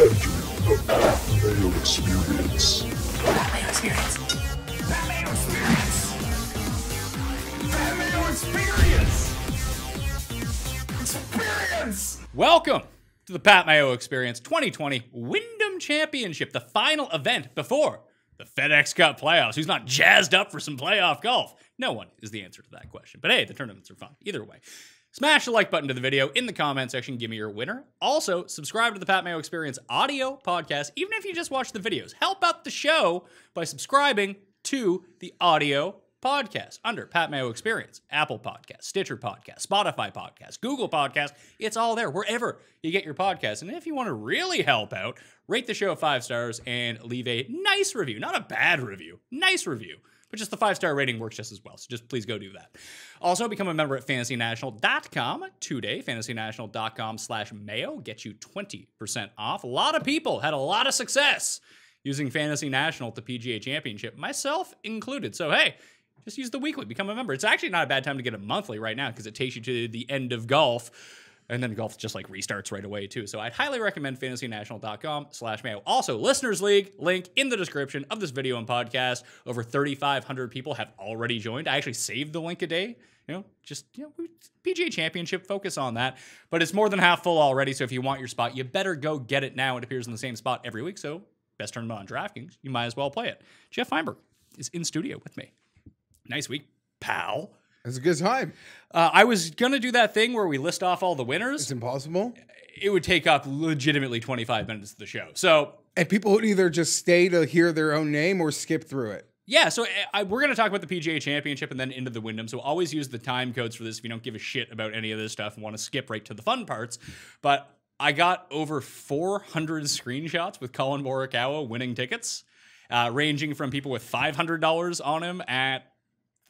entry the Pat Mayo Experience. Pat Mayo Experience. Pat Mayo Experience. Pat Mayo Experience. Experience. Welcome to the Pat Mayo Experience 2020 Wyndham Championship, the final event before the FedEx Cup playoffs. Who's not jazzed up for some playoff golf? No one is the answer to that question. But hey, the tournaments are fun either way. Smash the like button to the video. In the comment section, give me your winner. Also, subscribe to the Pat Mayo Experience audio podcast, even if you just watch the videos. Help out the show by subscribing to the audio podcast under Pat Mayo Experience. Apple Podcasts, Stitcher Podcasts, Spotify Podcasts, Google Podcasts. It's all there, wherever you get your podcasts. And if you want to really help out, rate the show 5 stars and leave a nice review. Not a bad review, nice review. But just the 5-star rating works just as well, so just please go do that. Also, become a member at fantasynational.com today. fantasynational.com/mayo gets you 20% off. A lot of people had a lot of success using Fantasy National at the PGA Championship, myself included. So hey, just use the weekly, become a member. It's actually not a bad time to get a monthly right now because it takes you to the end of golf. And then golf just like restarts right away too. So I'd highly recommend fantasynational.com/mayo. Also, Listeners League, link in the description of this video and podcast. Over 3,500 people have already joined. I actually saved the link a day. PGA Championship, focus on that. But it's more than half full already, so if you want your spot, you better go get it now. It appears in the same spot every week, so best tournament on DraftKings. You might as well play it. Jeff Feinberg is in studio with me. Nice week, pal. It's a good time. I was going to do that thing where we list off all the winners. It's impossible. It would take up legitimately 25 minutes of the show. And people would either just stay to hear their own name or skip through it. Yeah, so we're going to talk about the PGA Championship and then into the Wyndham, so always use the time codes for this if you don't give a shit about any of this stuff and want to skip right to the fun parts. But I got over 400 screenshots with Collin Morikawa winning tickets, ranging from people with $500 on him at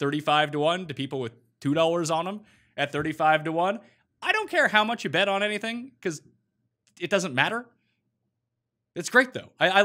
35-1 to people with $2 on them at 35-1. I don't care how much you bet on anything because it doesn't matter. It's great though. I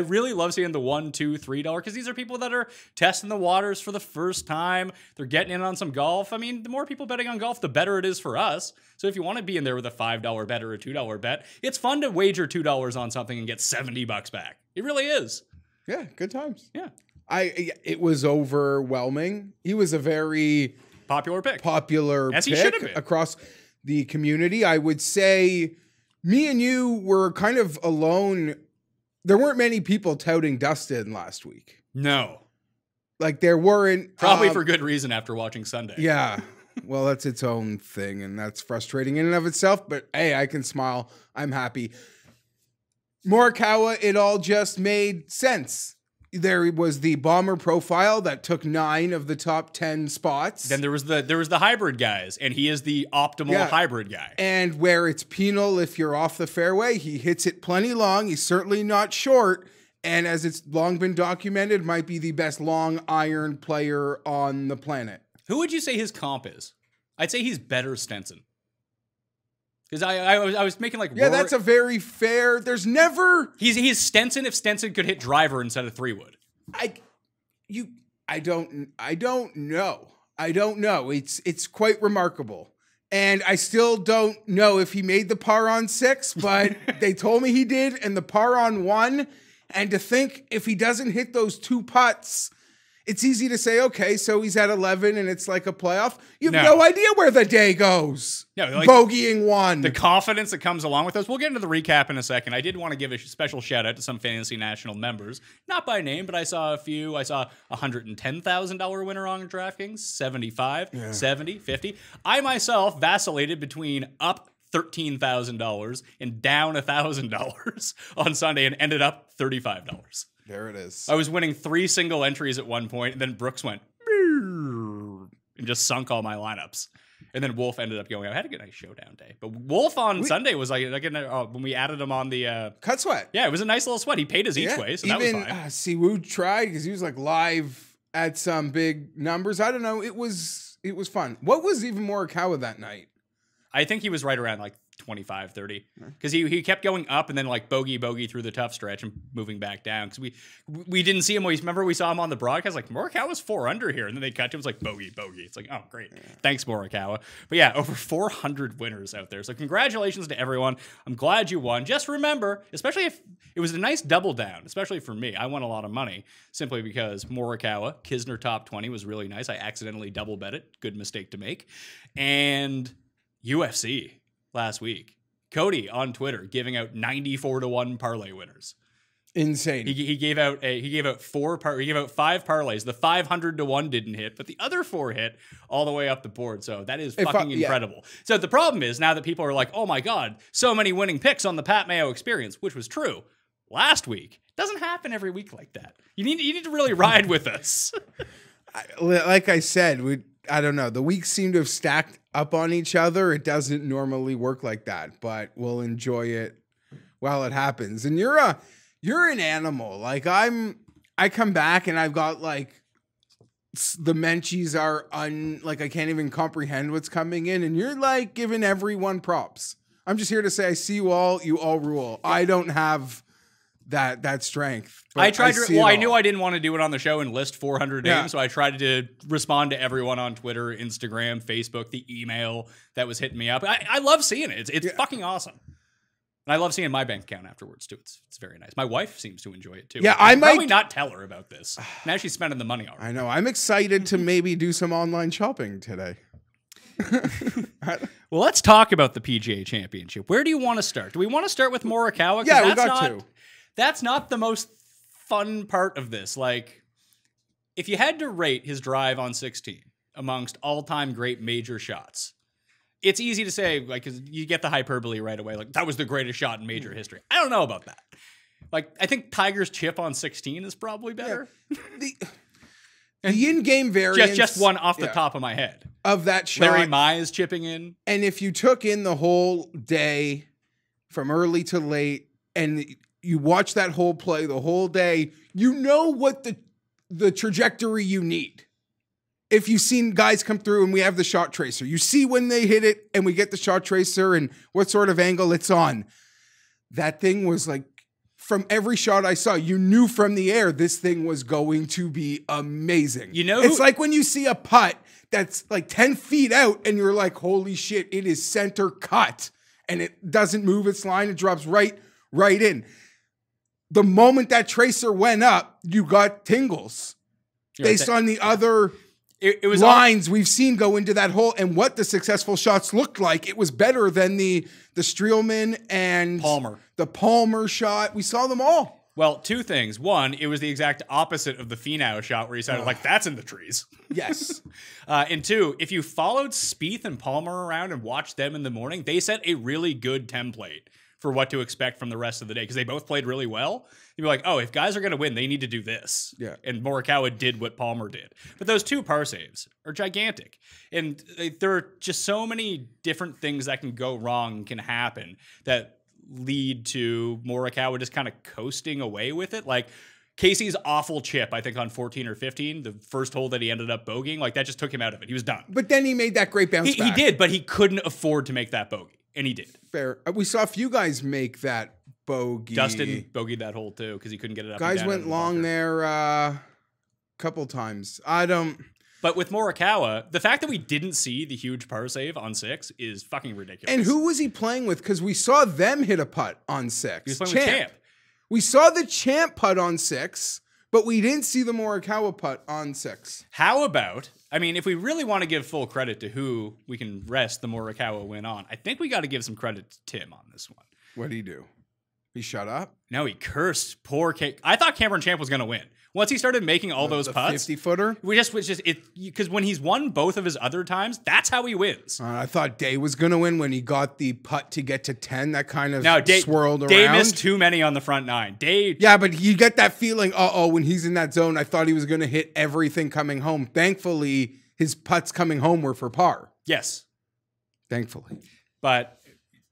really love seeing the $1, $2, $3 because these are people that are testing the waters for the first time. They're getting in on some golf. I mean, the more people betting on golf, the better it is for us. So if you want to be in there with a $5 bet or a $2 bet, it's fun to wager $2 on something and get $70 back. It really is. Yeah, good times. Yeah. It was overwhelming. He was a very popular pick. As he should have been across the community. I would say me and you were kind of alone. There weren't many people touting Dustin last week. No. Like there weren't. Probably for good reason after watching Sunday. Yeah. Well, that's its own thing and that's frustrating in and of itself. But hey, I can smile. I'm happy. Morikawa, it all just made sense. There was the bomber profile that took 9 of the top 10 spots. Then there was the hybrid guys, and he is the optimal hybrid guy. And where it's penal if you're off the fairway, he hits it plenty long. He's certainly not short. And as it's long been documented, might be the best long iron player on the planet. Who would you say his comp is? I'd say he's better Stenson. Because I was making like... Yeah, Rory. That's a very fair... There's never... He's Stenson if Stenson could hit driver instead of 3-wood. I don't know. It's quite remarkable. And I still don't know if he made the par on 6, but they told me he did, and the par on 1. And to think if he doesn't hit those 2 putts... It's easy to say, okay, so he's at 11 and it's like a playoff. You have no idea where the day goes. No, like bogeying 1. The confidence that comes along with those. We'll get into the recap in a second. I did want to give a special shout out to some Fantasy National members. Not by name, but I saw a few. I saw a $110,000 winner on DraftKings, 75, 70, 50. I myself vacillated between up $13,000 and down $1,000 on Sunday and ended up $35. There it is. I was winning 3 single entries at one point, and then Brooks went and just sunk all my lineups. And then Wolf ended up going. I had a good nice showdown day, but Wolf on Sunday was like when we added him on the cut sweat. Yeah, it was a nice little sweat. He paid his each way, so that was fine. Si Woo tried because he was like live at some big numbers. I don't know. It was fun. What was even Morikawa that night? I think he was right around like 25, 30. Because he kept going up and then like bogey through the tough stretch and moving back down. Because we didn't see him. Remember we saw him on the broadcast like, Morikawa was 4 under here. And then they cut to him. It's like, bogey. It's like, oh, great. Yeah. Thanks, Morikawa. But yeah, over 400 winners out there. So congratulations to everyone. I'm glad you won. Just remember, especially if it was a nice double down, especially for me. I won a lot of money simply because Morikawa, Kisner top 20 was really nice. I accidentally double bet it. Good mistake to make. And UFC. Last week, Cody on Twitter giving out 94-to-1 parlay winners. Insane. He gave out five parlays. The 500-to-1 didn't hit, but the other 4 hit all the way up the board. So that is fucking incredible. Yeah. So the problem is now that people are like, oh my God, so many winning picks on the Pat Mayo Experience, which was true last week. Doesn't happen every week like that. You need to really ride with us. Like I said, I don't know. The weeks seem to have stacked up on each other. It doesn't normally work like that, but we'll enjoy it while it happens. And you're an animal. Like I come back and I've got like the menchies are like I can't even comprehend what's coming in, and you're like giving everyone props. I'm just here to say I see you all. You all rule. I don't have that strength. I tried to, well, I knew I didn't want to do it on the show and list 400 names, so I tried to respond to everyone on Twitter, Instagram, Facebook, the email that was hitting me up. I love seeing it. It's fucking awesome. And I love seeing my bank account afterwards, too. It's very nice. My wife seems to enjoy it, too. Yeah, I might probably not tell her about this. Now she's spending the money already. I know. I'm excited to maybe do some online shopping today. Well, let's talk about the PGA Championship. Where do you want to start? Do we want to start with Morikawa? Yeah, we got to. That's not the most fun part of this. Like, if you had to rate his drive on 16 amongst all-time great major shots, it's easy to say, like, 'cause you get the hyperbole right away. Like, that was the greatest shot in major history. I don't know about that. Like, I think Tiger's chip on 16 is probably better. Yeah. The in-game variance. Just one off the top of my head. Of that shot. Larry Mize chipping in. And if you took in the whole day from early to late and you watch that whole play the whole day, you know what the trajectory you need. If you've seen guys come through and we have the shot tracer, you see when they hit it and we get the shot tracer and what sort of angle it's on. That thing was like, from every shot I saw, you knew from the air this thing was going to be amazing. You know, it's like when you see a putt that's like 10 feet out and you're like, holy shit, it is center cut. And it doesn't move its line. It drops right in. The moment that tracer went up, you got tingles based on the other lines we've seen go into that hole and what the successful shots looked like. It was better than the Streelman and Palmer. The Palmer shot. We saw them all. Well, two things. One, it was the exact opposite of the Finau shot where he sounded like, that's in the trees. Yes. And two, if you followed Spieth and Palmer around and watched them in the morning, they set a really good template for what to expect from the rest of the day, because they both played really well. You'd be like, oh, if guys are going to win, they need to do this. Yeah. And Morikawa did what Palmer did. But those 2 par saves are gigantic. And there are just so many different things that can go wrong, can happen, that lead to Morikawa just kind of coasting away with it. Like, Casey's awful chip, I think, on 14 or 15, the first hole that he ended up bogeying, like, that just took him out of it. He was done. But then he made that great bounce back. He did, but he couldn't afford to make that bogey. And he did. Fair. We saw a few guys make that bogey. Dustin bogeyed that hole too because he couldn't get it up. Guys went long there a couple times. I don't. But with Morikawa, the fact that we didn't see the huge par save on 6 is fucking ridiculous. And who was he playing with? Because we saw them hit a putt on 6. He was playing with Champ. We saw the Champ putt on 6, but we didn't see the Morikawa putt on 6. How about? I mean, if we really want to give full credit to who we can rest the Morikawa win on, I think we got to give some credit to Tim on this one. What did he do? He shut up? No, he cursed. Poor Kate. I thought Cameron Champ was going to win. Once he started making all those putts. 50-footer? Because when he's won both of his other times, that's how he wins. I thought Day was going to win when he got the putt to get to 10. That kind of swirled around. Day missed too many on the front 9. Day. Yeah, but you get that feeling, uh-oh, when he's in that zone, I thought he was going to hit everything coming home. Thankfully, his putts coming home were for par. Yes. Thankfully. But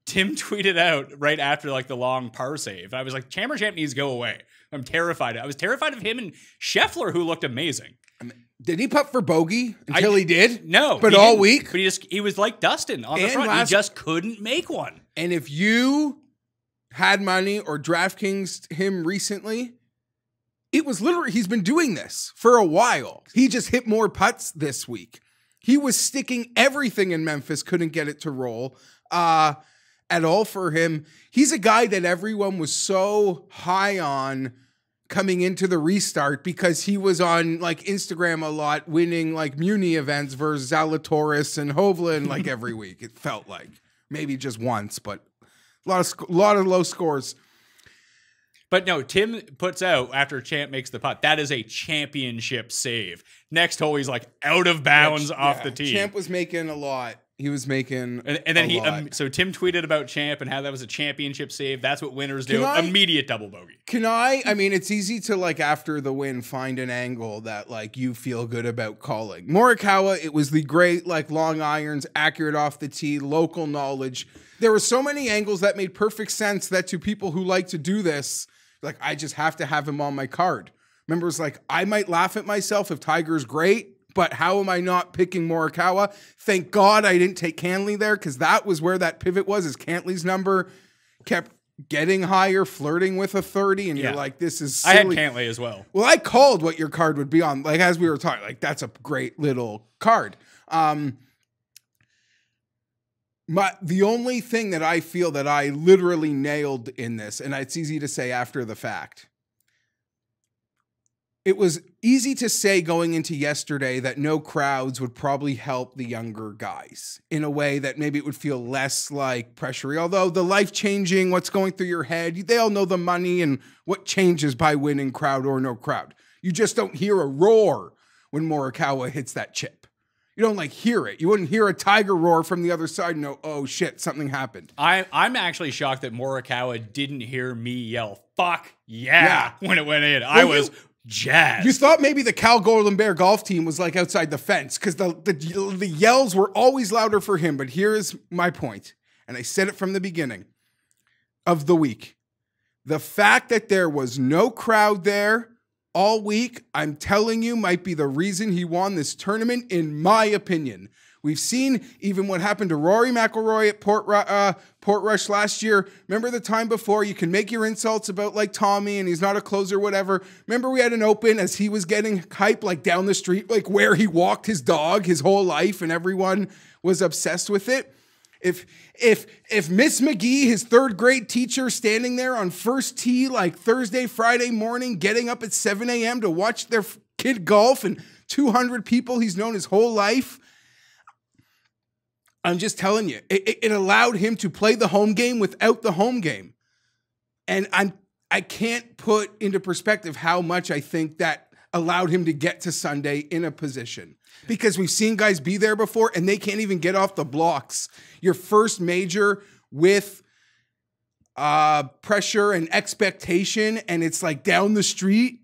Tim tweeted out right after like the long par save. I was like, Cameron Champ needs to go away. I'm terrified. I was terrified of him and Scheffler, who looked amazing. Did he putt for bogey until he did? No. But all week? But he was like Dustin on the front. He just couldn't make one. And if you had money or DraftKings him recently, it was literally, he's been doing this for a while. He just hit more putts this week. He was sticking everything in Memphis, couldn't get it to roll at all for him. He's a guy that everyone was so high on coming into the restart because he was on like Instagram a lot, winning like Muni events versus Zalatoris and Hovland like every week. It felt like maybe just once, but a lot of low scores. But no, Tim puts out after Champ makes the putt. That is a championship save. Next hole, he's like out of bounds off the tee. Champ was making a lot. He was making and then a lot. So Tim tweeted about Champ and how that was a championship save. That's what winners do. Immediate double bogey. I mean, it's easy to like after the win find an angle that like you feel good about calling. Morikawa, it was the great like long irons, accurate off the tee, local knowledge. There were so many angles that made perfect sense that to people who like to do this, like I just have to have him on my card. Remember, it's like I might laugh at myself if Tiger's great. But how am I not picking Morikawa? Thank God I didn't take Cantley there because that was where that pivot was, is Cantley's number kept getting higher, flirting with a 30, and you're like, this is silly. I had Cantley as well. Well, I called what your card would be on, like as we were talking, like that's a great little card. The only thing that I feel that I literally nailed in this, and it's easy to say after the fact, it was easy to say going into yesterday that no crowds would probably help the younger guys in a way that maybe it would feel less like pressure. Although the life-changing, what's going through your head, they all know the money and what changes by winning crowd or no crowd. You just don't hear a roar when Morikawa hits that chip. You don't like hear it. You wouldn't hear a Tiger roar from the other side and know, oh shit, something happened. I'm actually shocked that Morikawa didn't hear me yell, fuck yeah, when it went in. I was... Jazz. You thought maybe the Cal Golden Bear golf team was like outside the fence because the yells were always louder for him. But here is my point, and I said it from the beginning of the week. The fact that there was no crowd there all week, I'm telling you, might be the reason he won this tournament, in my opinion. We've seen even what happened to Rory McIlroy at Portrush last year. Remember the time before? You can make your insults about like Tommy and he's not a closer, whatever. Remember we had an open as he was getting hype like down the street, like where he walked his dog his whole life and everyone was obsessed with it. If Miss McGee, his third grade teacher, standing there on first tee like Thursday, Friday morning, getting up at 7 a.m. to watch their kid golf and 200 people he's known his whole life, I'm just telling you, it allowed him to play the home game without the home game. And I can't put into perspective how much I think that allowed him to get to Sunday in a position. Because we've seen guys be there before and they can't even get off the blocks. Your first major with pressure and expectation, and it's like down the street.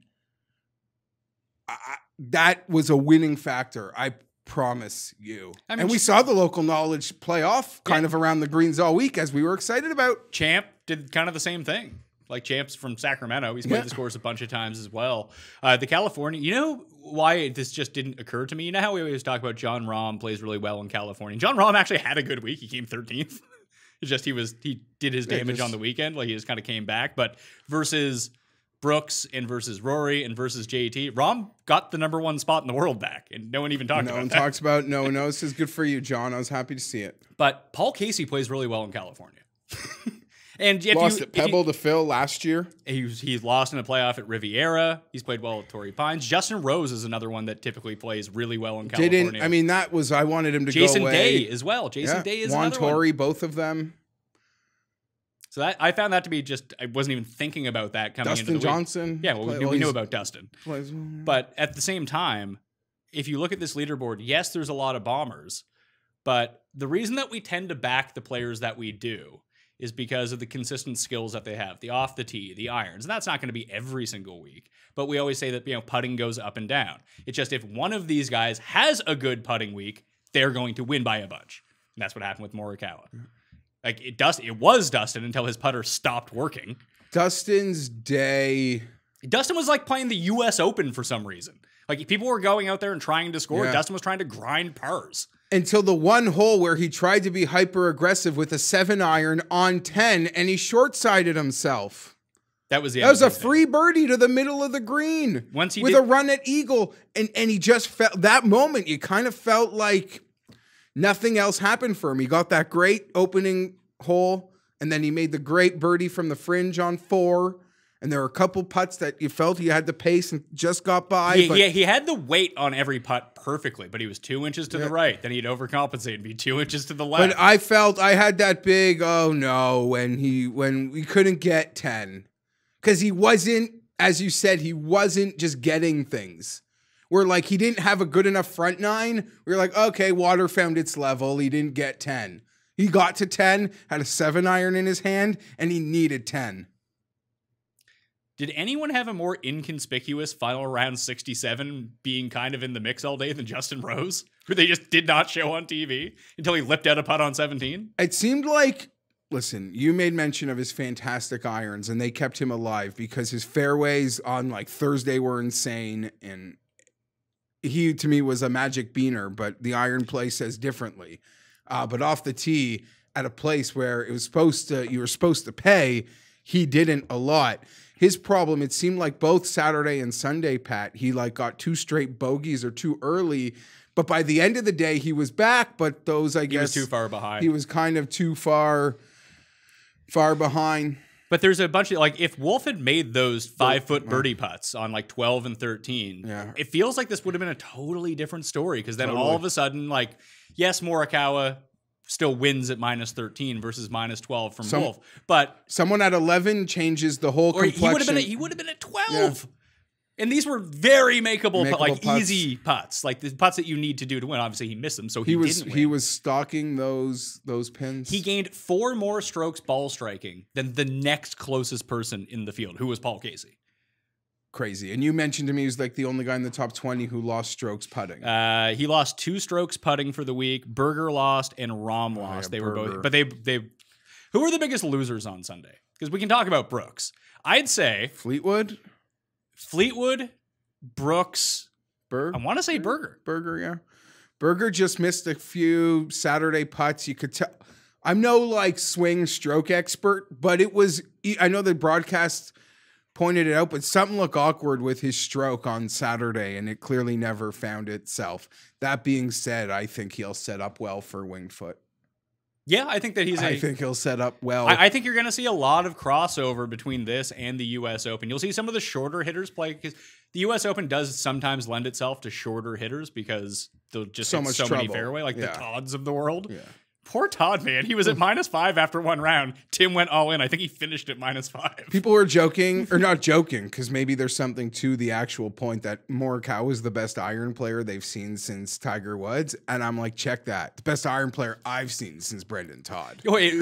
That was a winning factor. I promise you. I mean, and we saw the local knowledge playoff kind of around the greens all week, as we were excited about. Champ did kind of the same thing. Like Champ's from Sacramento. He's played this course a bunch of times as well. The California, you know why this just didn't occur to me? You know how we always talk about Jon Rahm plays really well in California. Jon Rahm actually had a good week. He came 13th. It's just he did his damage on the weekend. Like he just kind of came back. But versus Brooks and versus Rory and versus JT, Rahm got the #1 spot in the world back, and no one even talked about it. No one talks about it. No one knows. It's good for you, John. I was happy to see it. But Paul Casey plays really well in California. And lost at Pebble to Phil last year. He's lost in a playoff at Riviera. He's played well at Torrey Pines. Justin Rose is another one that typically plays really well in California. I mean, that was, I wanted him to go away. Jason Day as well. Jason Day is another one. Torrey, both of them. So that, I found that to be just, I wasn't even thinking about that coming into the week. Dustin Johnson. Yeah, well, we knew about Dustin. But at the same time, if you look at this leaderboard, yes, there's a lot of bombers. But the reason that we tend to back the players that we do is because of the consistent skills that they have, the off the tee, the irons. And that's not going to be every single week. But we always say that, you know, putting goes up and down. It's just if one of these guys has a good putting week, they're going to win by a bunch. And that's what happened with Morikawa. Yeah. Like it was Dustin until his putter stopped working. Dustin's day Dustin was like playing the U.S. Open for some reason. Like people were going out there and trying to score. Yeah. Dustin was trying to grind pars. Until the one hole where he tried to be hyper aggressive with a 7-iron on 10 and he short-sided himself. That was the a free birdie to the middle of the green. Once he did a run at eagle, and he just felt that moment, you kind of felt like nothing else happened for him. He got that great opening hole, and then he made the great birdie from the fringe on 4. And there were a couple putts that you felt he had the pace and just got by. Yeah, he had the weight on every putt perfectly, but he was 2 inches to the right. Then he'd overcompensate and be 2 inches to the left. But I felt I had that big oh no when we couldn't get 10 because he wasn't, as you said, he wasn't just getting things. We're like he didn't have a good enough front nine. We were like okay, water found its level. He didn't get 10. He got to 10, had a 7-iron in his hand, and he needed 10. Did anyone have a more inconspicuous final round 67 being kind of in the mix all day than Justin Rose, who they just did not show on TV until he lipped out a putt on 17? It seemed like, listen, you made mention of his fantastic irons, and they kept him alive because his fairways on like Thursday were insane, and he, to me, was a magic beaner, but the iron play says differently. But off the tee, at a place where it was supposed to, you were supposed to pay, he didn't a lot. His problem, it seemed like both Saturday and Sunday, Pat, he like got 2 straight bogeys or too early. But by the end of the day, he was back. But those, I guess, he was too far behind. He was kind of too far behind. But there's a bunch of like, if Wolf had made those 5-foot birdie putts on like 12 and 13, it feels like this would have been a totally different story. Because then all of a sudden, like, yes, Morikawa still wins at minus 13 versus minus 12 from Wolf, but someone at 11 changes the whole complexion. He would have been at 12, and these were very makeable like putts. Easy putts, like the putts that you need to do to win. Obviously, he missed them, so he didn't win. He was stalking those pins. He gained 4 more strokes ball striking than the next closest person in the field, who was Paul Casey. Crazy. And you mentioned to me he was like the only guy in the top 20 who lost strokes putting. He lost 2 strokes putting for the week. Berger lost and Rahm lost. Yeah, they were both, but they who were the biggest losers on Sunday? Because we can talk about Brooks. I'd say Fleetwood, Brooks, Berger. I want to say Berger. Berger, yeah. Berger just missed a few Saturday putts. You could tell. I'm no like swing stroke expert, but it was, I know the broadcast pointed it out, but something looked awkward with his stroke on Saturday, and it clearly never found itself. That being said, I think he'll set up well for winged foot. Yeah, I think that he's. I think he'll set up well. I think you're going to see a lot of crossover between this and the U.S. Open. You'll see some of the shorter hitters play because the U.S. Open does sometimes lend itself to shorter hitters because they'll just hit so many fairway, like the Todds of the world. Yeah. Poor Todd, man. He was at -5 after 1 round. Tim went all in. I think he finished at -5. People were joking, or not joking, because maybe there's something to the actual point that Morikawa is the best iron player they've seen since Tiger Woods. And I'm like, check that. The best iron player I've seen since Brendan Todd. Wait,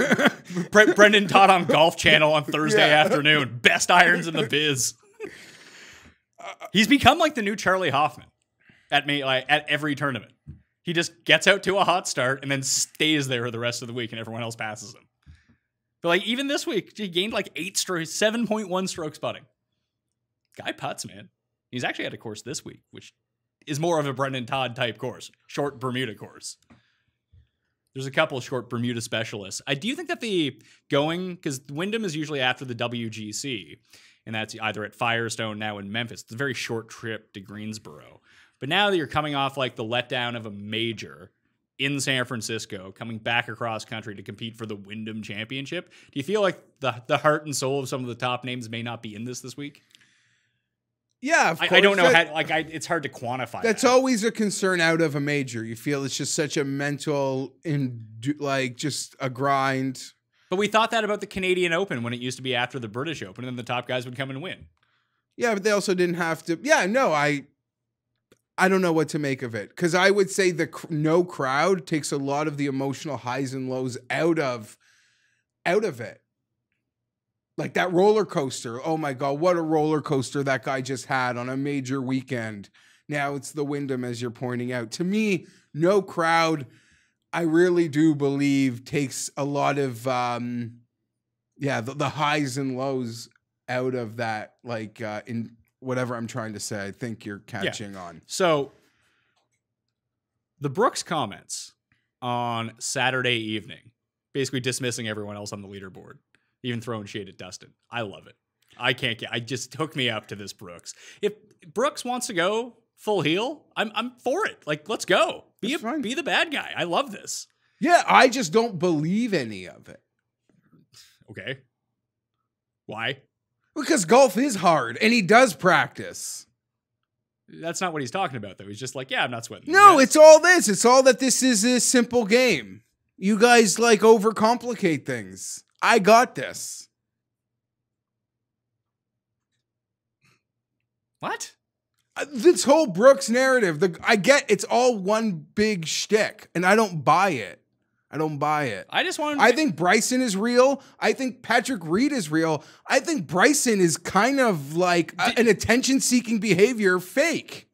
Brendan Todd on Golf Channel on Thursday afternoon. Best irons in the biz. He's become like the new Charley Hoffman at every tournament. He just gets out to a hot start and then stays there the rest of the week, and everyone else passes him. But like even this week, he gained like 8 strokes, 7.1 strokes putting. Guy putts, man. He's actually had a course this week, which is more of a Brendan Todd type course, short Bermuda course. There's a couple of short Bermuda specialists. I do think that the going, because Wyndham is usually after the WGC, and that's either at Firestone now in Memphis. It's a very short trip to Greensboro. But now that you're coming off like the letdown of a major in San Francisco, coming back across country to compete for the Wyndham Championship, do you feel like the heart and soul of some of the top names may not be in this week? Yeah, of course. I don't know how, like it's hard to quantify. That's always a concern out of a major. You feel it's just such a mental like just a grind. But we thought that about the Canadian Open when it used to be after the British Open, and then the top guys would come and win. Yeah, but they also didn't have to. Yeah, no, I don't know what to make of it, because I would say the no crowd takes a lot of the emotional highs and lows out of it. Like that roller coaster. Oh my God, what a roller coaster that guy just had on a major weekend. Now it's the Wyndham, as you're pointing out. To me, no crowd, I really do believe takes a lot of, the highs and lows out of that, like, in whatever I'm trying to say. I think you're catching on. So the Brooks comments on Saturday evening, basically dismissing everyone else on the leaderboard, even throwing shade at Dustin. I love it. I can't get, I just hook me up to this Brooks. If Brooks wants to go full heel, I'm for it. Like, let's go. Be the bad guy. I love this. Yeah, I just don't believe any of it. Okay. Why? Because golf is hard, and he does practice. That's not what he's talking about, though. He's just like, yeah, I'm not sweating. No, it's all this. It's all that this is a simple game. You guys, like, overcomplicate things. I got this. What? This whole Brooks narrative, I get it's all one big shtick, and I don't buy it. I don't buy it. I just want. I think Bryson is real. I think Patrick Reed is real. I think Bryson is kind of like an attention-seeking behavior fake.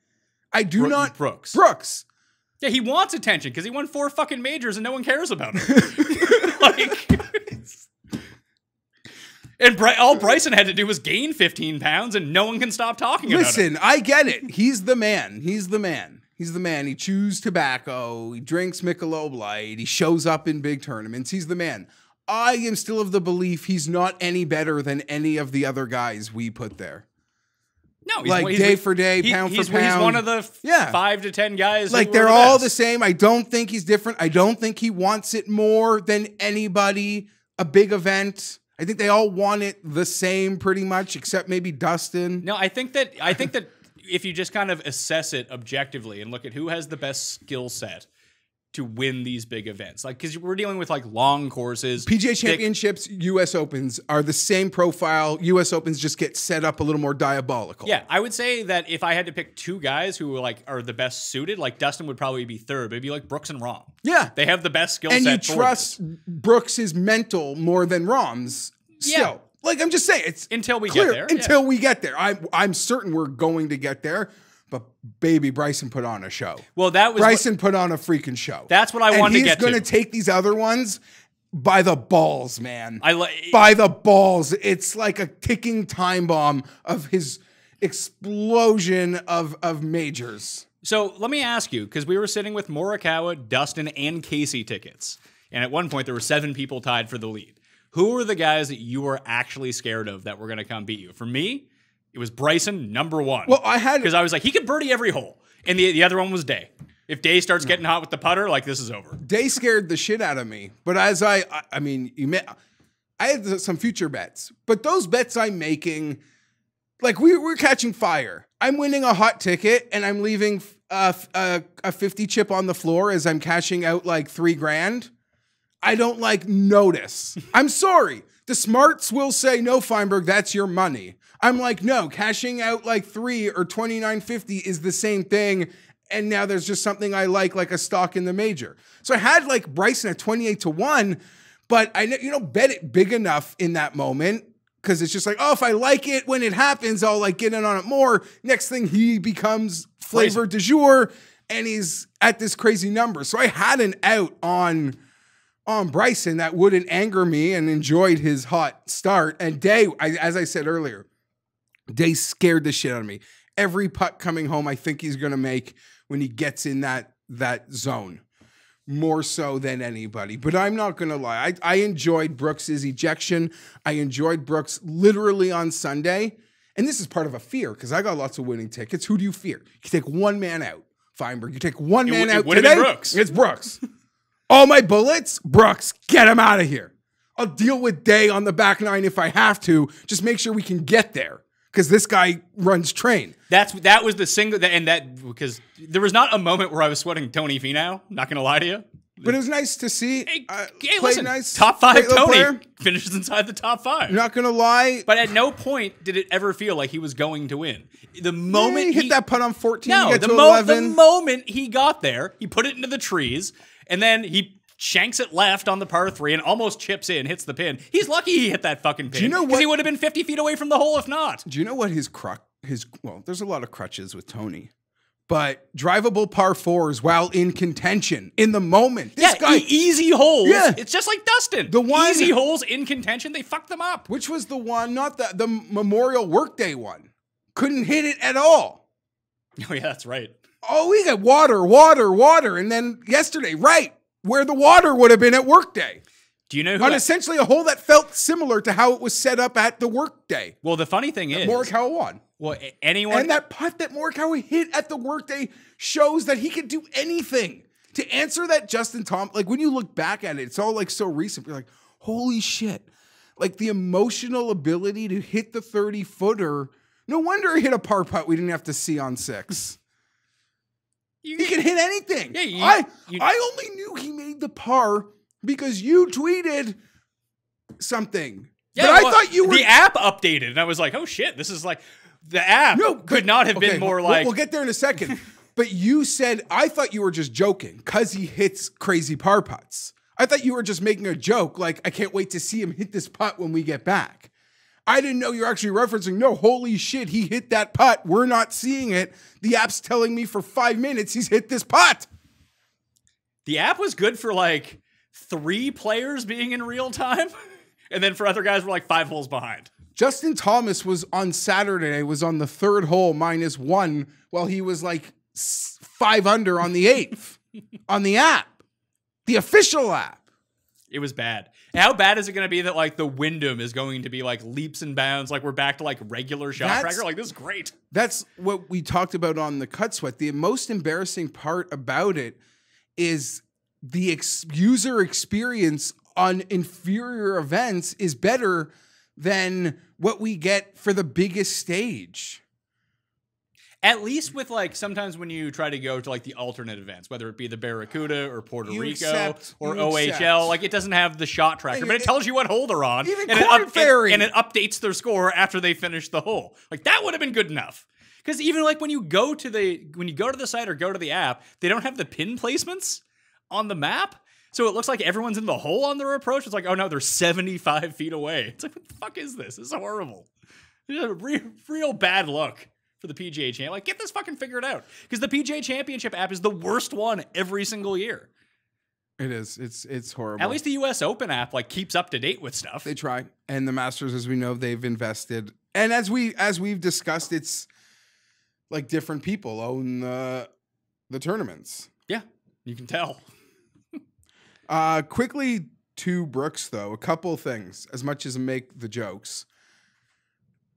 I do not Brooks. Yeah, he wants attention because he won 4 fucking majors and no one cares about him. And all Bryson had to do was gain 15 pounds and no one can stop talking about it. Listen, I get it. He's the man. He's the man. He's the man. He chews tobacco. He drinks Michelob Light. He shows up in big tournaments. He's the man. I am still of the belief he's not any better than any of the other guys we put there. No, he's like day for day, pound for pound. He's one of the 5 to 10 guys. Like, they're all the same. I don't think he's different. I don't think he wants it more than anybody. A big event. I think they all want it the same pretty much, except maybe Dustin. No, I think that if you just kind of assess it objectively and look at who has the best skill set to win these big events, like, because we're dealing with like long courses. PGA Championships, US Opens are the same profile. US Opens just get set up a little more diabolical. Yeah, I would say that if I had to pick two guys who like are the best suited, like Dustin would probably be third, but it'd be like Brooks and Rahm. Yeah. They have the best skill set. And you trust Brooks's mental more than Rahm's still. Yeah. Like, I'm just saying, it's until we get there. Until we get there. I'm certain we're going to get there. But baby, Bryson put on a show. Well, that was Bryson put on a freaking show. That's what I wanted to get to. He's going to take these other ones by the balls, man. By the balls. It's like a ticking time bomb of his explosion of majors. So let me ask you, because we were sitting with Morikawa, Dustin, and Casey tickets, and at one point there were 7 people tied for the lead. Who are the guys that you are actually scared of that were going to come beat you? For me, it was Bryson, #1. Well, I had... Because I was like, he could birdie every hole. And the other one was Day. If Day starts getting hot with the putter, like, this is over. Day scared the shit out of me. But as I mean, I had some future bets. But those bets I'm making, like, we're catching fire. I'm winning a hot ticket, and I'm leaving a 50 chip on the floor as I'm cashing out, like, $3 grand. I don't, like, notice. I'm sorry. The smarts will say, no, Feinberg, that's your money. I'm like, no, cashing out, like, 3 or $29.50 is the same thing, and now there's just something I like a stock in the major. So I had, like, Bryson at 28-1, but I, you know, bet it big enough in that moment because it's just like, oh, if I like it when it happens, I'll, like, get in on it more. Next thing, he becomes flavor du jour, and he's at this crazy number. So I had an out on Bryson that wouldn't anger me and enjoyed his hot start. And Day, as I said earlier, Day scared the shit out of me. Every putt coming home, I think he's going to make when he gets in that zone, more so than anybody. But I'm not going to lie. I enjoyed Brooks's ejection. I enjoyed Brooks literally on Sunday. And this is part of a fear because I got lots of winning tickets. Who do you fear? You take one man out, Feinberg. You take one man out today. Brooks. It's Brooks. All my bullets, Brooks, get him out of here. I'll deal with Day on the back nine if I have to. Just make sure we can get there because this guy runs train. That was the single, and that because there was not a moment where I was sweating Tony Finau. Not gonna lie to you, but it was nice to see. Hey listen, nice, top 5 Tony player. Finishes inside the top 5. Not gonna lie, but at no point did it ever feel like he was going to win. The moment he hit that putt on 14, the moment he got there, he put it into the trees. And then he shanks it left on the par 3 and almost chips in, hits the pin. He's lucky he hit that fucking pin. Do you know what? He would have been 50 feet away from the hole if not. Do you know what his well, there's a lot of crutches with Tony, But drivable par fours while in contention in the moment. This guy, easy holes. Yeah. It's just like Dustin. The one, easy holes in contention, they fucked them up. Which was the one, not the Memorial Workday one. Couldn't hit it at all. Oh, yeah, that's right. Oh, we got water, water, water. And then yesterday, right, where the water would have been at Workday. Do you know who? On essentially a hole that felt similar to how it was set up at the Workday. Well, the funny thing is, Morikawa won. Well, anyone. And that putt that Morikawa hit at the Workday shows that he could do anything to answer that Justin Thomas. Like, when you look back at it, it's all like so recent. You're like, holy shit. Like, the emotional ability to hit the 30-footer. No wonder he hit a par putt we didn't have to see on 6. He can hit anything. Yeah, I only knew he made the par because you tweeted something. Yeah, but well, I thought you were. The app updated, and I was like, oh shit, this is like. The app could not have been more like... We'll get there in a second. But you said, I thought you were just joking because he hits crazy par putts. I thought you were just making a joke, like, I can't wait to see him hit this putt when we get back. I didn't know you were actually referencing, no, holy shit, he hit that putt. We're not seeing it. The app's telling me for 5 minutes he's hit this putt. The app was good for, like, 3 players being in real time. And then for other guys, we're like 5 holes behind. Justin Thomas was on Saturday, was on the 3rd hole, -1, while he was like 5 under on the 8th on the app, the official app. It was bad. How bad is it going to be that like the Wyndham is going to be like leaps and bounds? Like we're back to like regular shot tracker. Like this is great. That's what we talked about on the Cut Sweat. The most embarrassing part about it is the user experience on inferior events is better than what we get for the biggest stage. At least with like, sometimes when you try to go to like the alternate events, whether it be the Barracuda or Puerto Rico or OHL, like it doesn't have the shot tracker, but it tells you what hole they're on and it updates their score after they finish the hole. Like that would have been good enough. Cause even like when you go to the, site or go to the app, they don't have the pin placements on the map. So it looks like everyone's in the hole on their approach. It's like, oh no, they're 75 feet away. It's like, what the fuck is this? This is horrible. Real bad luck for the PGA Champ. Like, get this fucking figured out. Because the PGA Championship app is the worst one every single year. It is. It's horrible. At least the US Open app like keeps up to date with stuff. They try. And the Masters, as we know, they've invested. And as we've discussed, it's like different people own the tournaments. Yeah, you can tell. Quickly to Brooks, though, a couple things, as much as I make the jokes.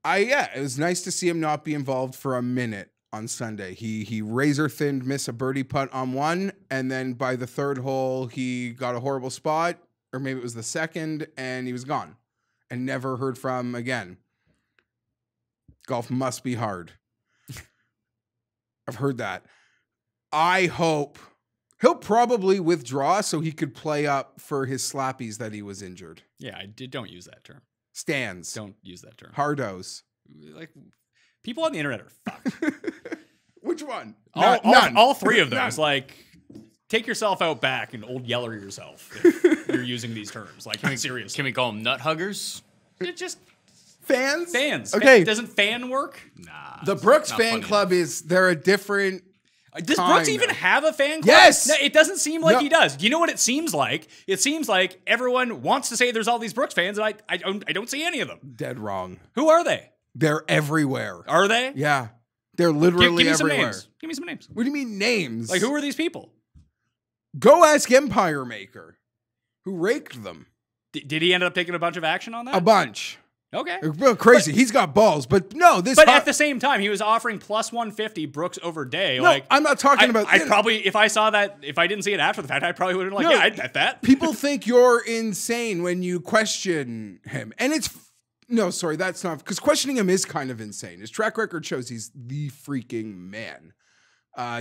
It was nice to see him not be involved for a minute on Sunday. He razor-thinned, missed a birdie putt on 1, and then by the 3rd hole, he got a horrible spot, or maybe it was the 2nd, and he was gone and never heard from again. Golf must be hard. I've heard that. I hope... He'll probably withdraw so he could play up for his slappies that he was injured. Yeah, I did. Don't use that term. Stands. Don't use that term. Hardos. Like people on the internet are fucked. Which one? All 3 of those. None. Like, take yourself out back and old yeller yourself. If you're using these terms. Like, seriously. Can we call them nut huggers? Just fans. Fans. Okay. Doesn't fan work? Nah. The Brooks fan club is. They're a different. Does Brooks even have a fan club? Yes. No, it doesn't seem like he does. You know what it seems like? It seems like everyone wants to say there's all these Brooks fans, and I don't see any of them. Dead wrong. Who are they? They're everywhere. Are they? Yeah. They're literally everywhere. Give me some names. Give me some names. What do you mean names? Like, who are these people? Go ask Empire Maker, who raked them. Did he end up taking a bunch of action on that? A bunch. Okay. Crazy. But he's got balls, but no, this. But at the same time, he was offering +150 Brooks over Day. No, like I'm not talking about. I probably, if I saw that, if I didn't see it after the fact, I probably would have been like, no, yeah, I'd bet that. People think you're insane when you question him, and it's no, sorry, that's not because questioning him is kind of insane. His track record shows he's the freaking man.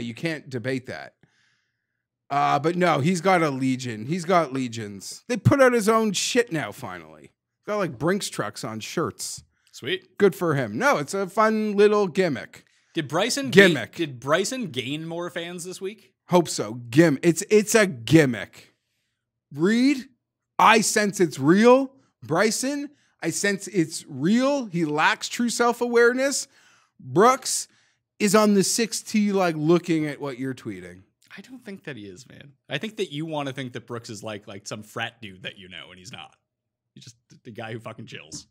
You can't debate that. But no, he's got a legion. He's got legions. They put out his own shit now. Finally. Got like Brinks trucks on shirts. Sweet. Good for him. No, it's a fun little gimmick. Did Bryson gain more fans this week? Hope so. It's a gimmick. Reed, I sense it's real. Bryson, I sense it's real. He lacks true self-awareness. Brooks, is on the 6T, like, looking at what you're tweeting. I don't think that he is, man. I think that you want to think that Brooks is like some frat dude that you know, and he's not. He's just the guy who fucking chills.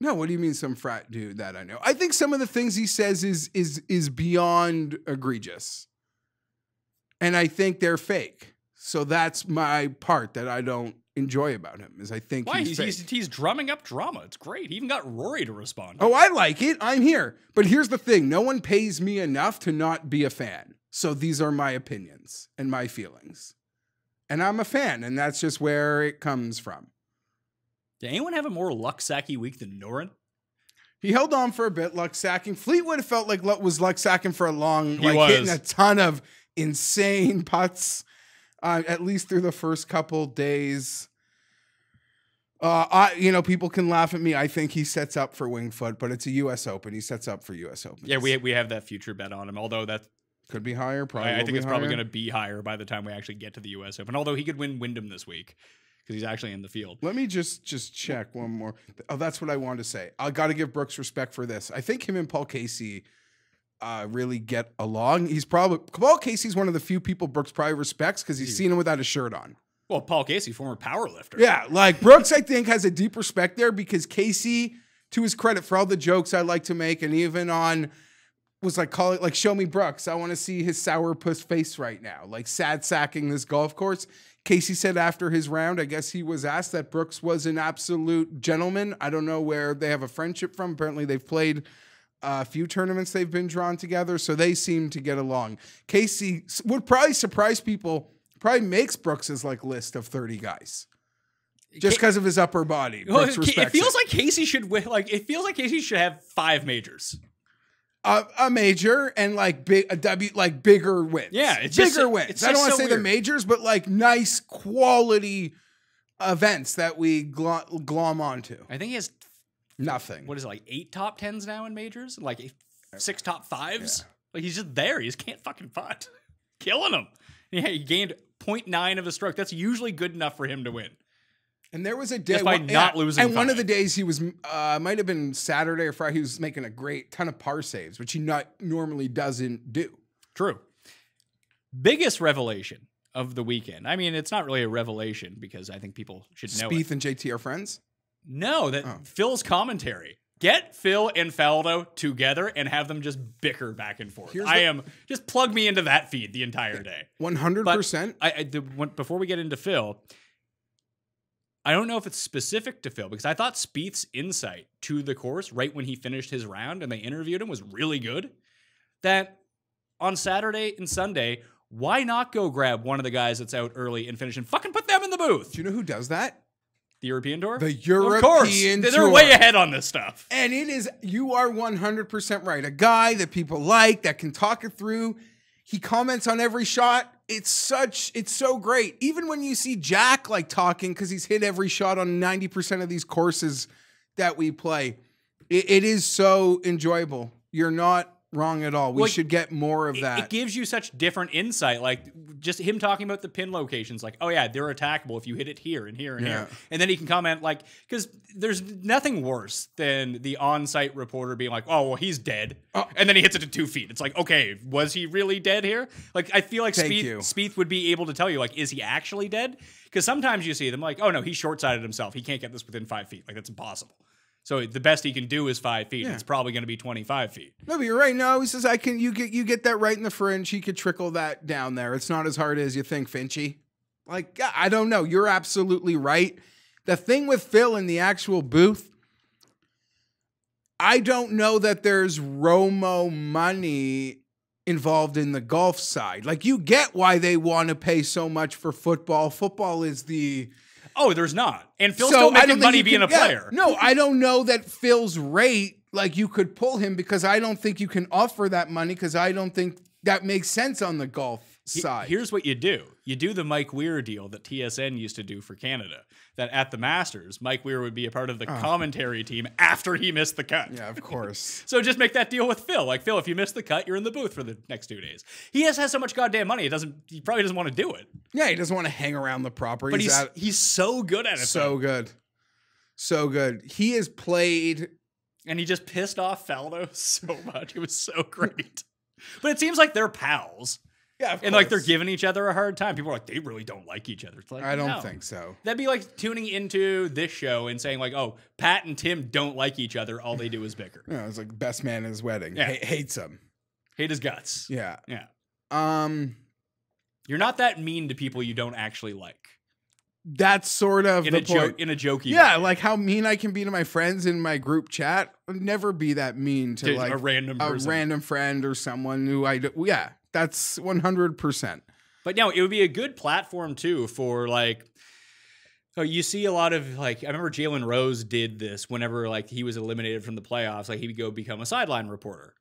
No, what do you mean some frat dude that I know? I think some of the things he says is beyond egregious. And I think they're fake. So that's my part that I don't enjoy about him, is I think he's drumming up drama. It's great. He even got Rory to respond. Oh, I like it. I'm here. But here's the thing. No one pays me enough to not be a fan. So these are my opinions and my feelings. And I'm a fan, and that's just where it comes from. Did anyone have a more luck-sacky week than Noren? He held on for a bit, luck-sacking. Fleetwood felt like was luck-sacking for a long, hitting a ton of insane putts, at least through the first couple days. You know, people can laugh at me. I think he sets up for Wingfoot, but it's a U.S. Open. He sets up for U.S. Open. Yeah, we have that future bet on him, although that could be higher. Probably, I think it's probably going to be higher by the time we actually get to the U.S. Open, although he could win Wyndham this week because he's actually in the field. Let me just check one more. Oh, that's what I wanted to say. I got to give Brooks respect for this. I think him and Paul Casey really get along. He's probably Paul Casey's one of the few people Brooks probably respects because he's seen him without a shirt on. Well, Paul Casey, former power lifter. Yeah, like Brooks, I think, has a deep respect there because Casey, to his credit, for all the jokes I like to make, and even on was like calling like show me Brooks. I want to see his sourpuss face right now, like sad sacking this golf course. Casey said after his round, I guess he was asked, that Brooks was an absolute gentleman. I don't know where they have a friendship from. Apparently, they've played a few tournaments, they've been drawn together, so they seem to get along. Casey would probably surprise people, probably makes Brooks's like list of 30 guys just because of his upper body. Well, it feels like Casey should win, like it feels like Casey should have 5 majors. A major and like bigger wins. Yeah, it's bigger wins. It's I don't want to say weird. The majors, but like nice quality events that we glom onto. I think he has nothing. What is it, like 8 top 10s now in majors? Like 6 top 5s? Yeah. Like he's just there. He just can't fucking putt. Killing him. Yeah, he gained 0.9 of a stroke. That's usually good enough for him to win. And there was a day by not losing. And one of the days he was, might have been Saturday or Friday, he was making a great ton of par saves, which he not normally doesn't do. True. Biggest revelation of the weekend. I mean, it's not really a revelation because I think people should know. Spieth and JT are friends. No, that Phil's commentary. Get Phil and Faldo together and have them just bicker back and forth. Just plug me into that feed the entire day. 100%. Before we get into Phil, I don't know if it's specific to Phil because I thought Spieth's insight to the course right when he finished his round and they interviewed him was really good. That on Saturday and Sunday, why not go grab one of the guys that's out early and finish and fucking put them in the booth? Do you know who does that? The European Tour? The European Tour. They're way ahead on this stuff. And it is, you are 100% right. A guy that people like, that can talk it through. He comments on every shot. It's so great. Even when you see Jack like talking, because he's hit every shot on 90% of these courses that we play. It is so enjoyable. You're not wrong at all. We should get more of that. It gives you such different insight. Like just him talking about the pin locations, like, oh yeah, they're attackable if you hit it here and here and here. And then he can comment like, because there's nothing worse than the on-site reporter being like, oh, well, he's dead. And then he hits it to 2 feet. It's like, okay, was he really dead here? Like, I feel like Spieth would be able to tell you, like, is he actually dead? Because sometimes you see them like, oh no, he short-sighted himself. He can't get this within 5 feet. Like that's impossible. So the best he can do is 5 feet. Yeah. It's probably going to be 25 feet. No, but you're right. No, he says, you get that right in the fringe. He could trickle that down there. It's not as hard as you think, Finchie. Like, I don't know. You're absolutely right. The thing with Phil in the actual booth, I don't know that there's Romo money involved in the golf side. Like, you get why they want to pay so much for football. Football is the... Oh, there's not. And Phil's still making money being a player. No, I don't know that Phil's rate, like you could pull him because I don't think you can offer that money because I don't think that makes sense on the golf side. Here's what you do. You do the Mike Weir deal that TSN used to do for Canada, that at the Masters, Mike Weir would be a part of the commentary team after he missed the cut. Yeah, of course. So just make that deal with Phil. Like, Phil, if you miss the cut, you're in the booth for the next 2 days. He has so much goddamn money, he probably doesn't want to do it. Yeah, he doesn't want to hang around the property. But he's so good at it. So good. So good. He has played And he just pissed off Faldo so much. It was so great. But it seems like they're pals. Yeah, of course. Like, they're giving each other a hard time. People are like, they really don't like each other. It's like, I don't think so. That'd be like tuning into this show and saying, like, oh, Pat and Tim don't like each other. All they do is bicker. Yeah, it's like best man at his wedding. Yeah. Hates him. Hate his guts. Yeah. Yeah. You're not that mean to people you don't actually like. That's sort of the point. In a jokey way. Yeah, like how mean I can be to my friends in my group chat. I'd never be that mean to like a random friend or someone who I do. Yeah, that's 100%. But no, it would be a good platform too for like, so you see a lot of like, I remember Jalen Rose did this whenever like he was eliminated from the playoffs. Like he would go become a sideline reporter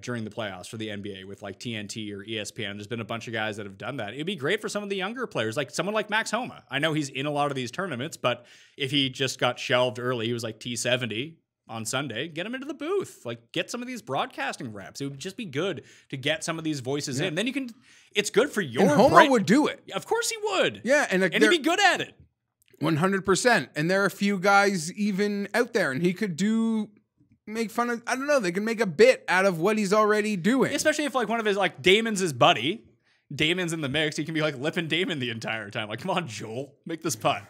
during the playoffs for the NBA with like TNT or ESPN. There's been a bunch of guys that have done that. It'd be great for some of the younger players, like someone like Max Homa. I know he's in a lot of these tournaments, but if he just got shelved early, he was like T70 on Sunday, get him into the booth, like get some of these broadcasting reps. It would just be good to get some of these voices in. Then you can, it's good for your Homa would do it. Of course he would. Yeah. And he'd be good at it. 100%. And there are a few guys even out there and he could make fun of, I don't know, they can make a bit out of what he's already doing. Especially if like one of his, like Damon's his buddy, Damon's in the mix, he can be like lipping Damon the entire time. Like, come on, Joel, make this putt.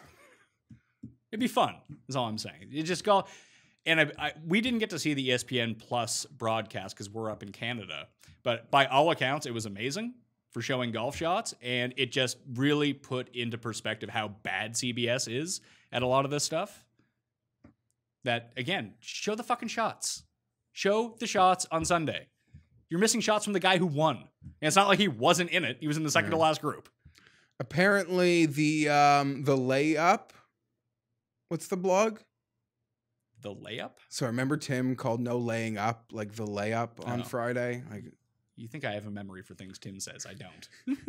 It'd be fun, is all I'm saying. You just go, and we didn't get to see the ESPN Plus broadcast because we're up in Canada, but by all accounts, it was amazing for showing golf shots, and it just really put into perspective how bad CBS is at a lot of this stuff. That, again, show the fucking shots. Show the shots on Sunday. You're missing shots from the guy who won. And it's not like he wasn't in it. He was in the second to last group. Apparently, the layup. What's the blog? The layup? So I remember Tim called no laying up, like the layup on Friday. Like, you think I have a memory for things Tim says. I don't.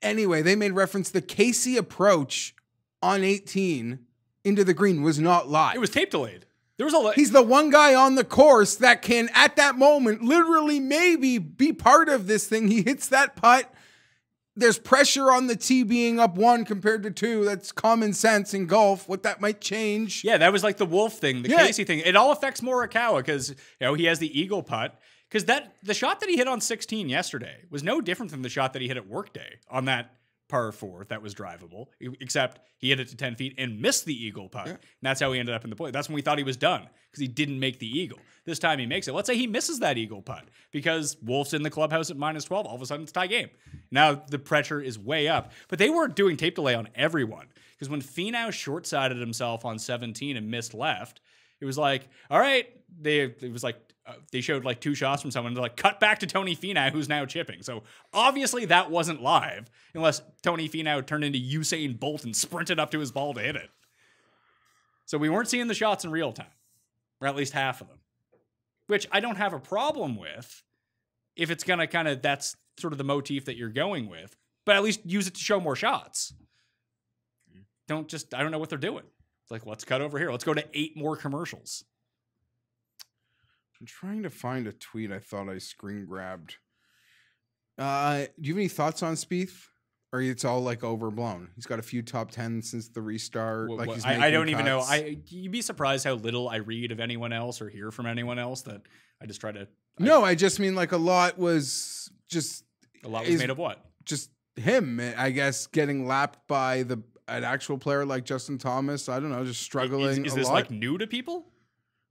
Anyway, they made reference to the Casey approach on 18 into the green was not live. It was tape delayed. There was he's the one guy on the course that can, at that moment, literally maybe be part of this thing. He hits that putt. There's pressure on the tee being up one compared to two. That's common sense in golf. What that might change. Yeah, that was like the Wolf thing, the Casey thing. It all affects Morikawa because he has the eagle putt. Because the shot that he hit on 16 yesterday was no different than the shot that he hit at Workday on that par 4 that was drivable, except he hit it to 10 feet and missed the eagle putt. And that's how he ended up in the play. That's when we thought he was done because he didn't make the eagle. This time he makes it. Let's say he misses that eagle putt because Wolf's in the clubhouse at -12. All of a sudden it's tie game. Now the pressure is way up. But they weren't doing tape delay on everyone because when Finau short-sided himself on 17 and missed left, it was like, all right, it was like, they showed like two shots from someone. They're like, cut back to Tony Finau, who's now chipping. So obviously that wasn't live, unless Tony Finau turned into Usain Bolt and sprinted up to his ball to hit it. So we weren't seeing the shots in real time, or at least half of them, which I don't have a problem with if it's going to kind of, that's sort of the motif that you're going with, but at least use it to show more shots. Don't just, I don't know what they're doing. It's like, let's cut over here. Let's go to 8 more commercials. I'm trying to find a tweet I thought I screen grabbed. Do you have any thoughts on Spieth? Or it's all like overblown. He's got a few top 10s since the restart. Well, like he's I don't even know. You'd be surprised how little I read of anyone else or hear from anyone else that I just try to. No, I just mean like a lot was just. A lot was made of what? Just him, I guess, getting lapped by an actual player like Justin Thomas. I don't know, just struggling. Is this like new to people?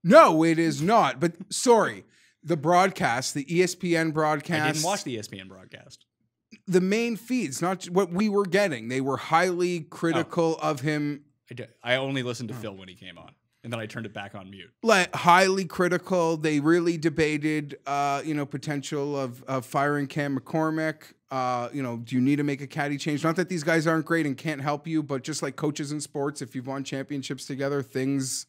No, it is not. But sorry, the broadcast, the ESPN broadcast. I didn't watch the ESPN broadcast. The main feeds, not what we were getting. They were highly critical of him. I only listened to Phil when he came on, and then I turned it back on mute. Like highly critical. They really debated, potential of firing Cam McCormick. Do you need to make a caddy change? Not that these guys aren't great and can't help you, but just like coaches in sports, if you've won championships together, things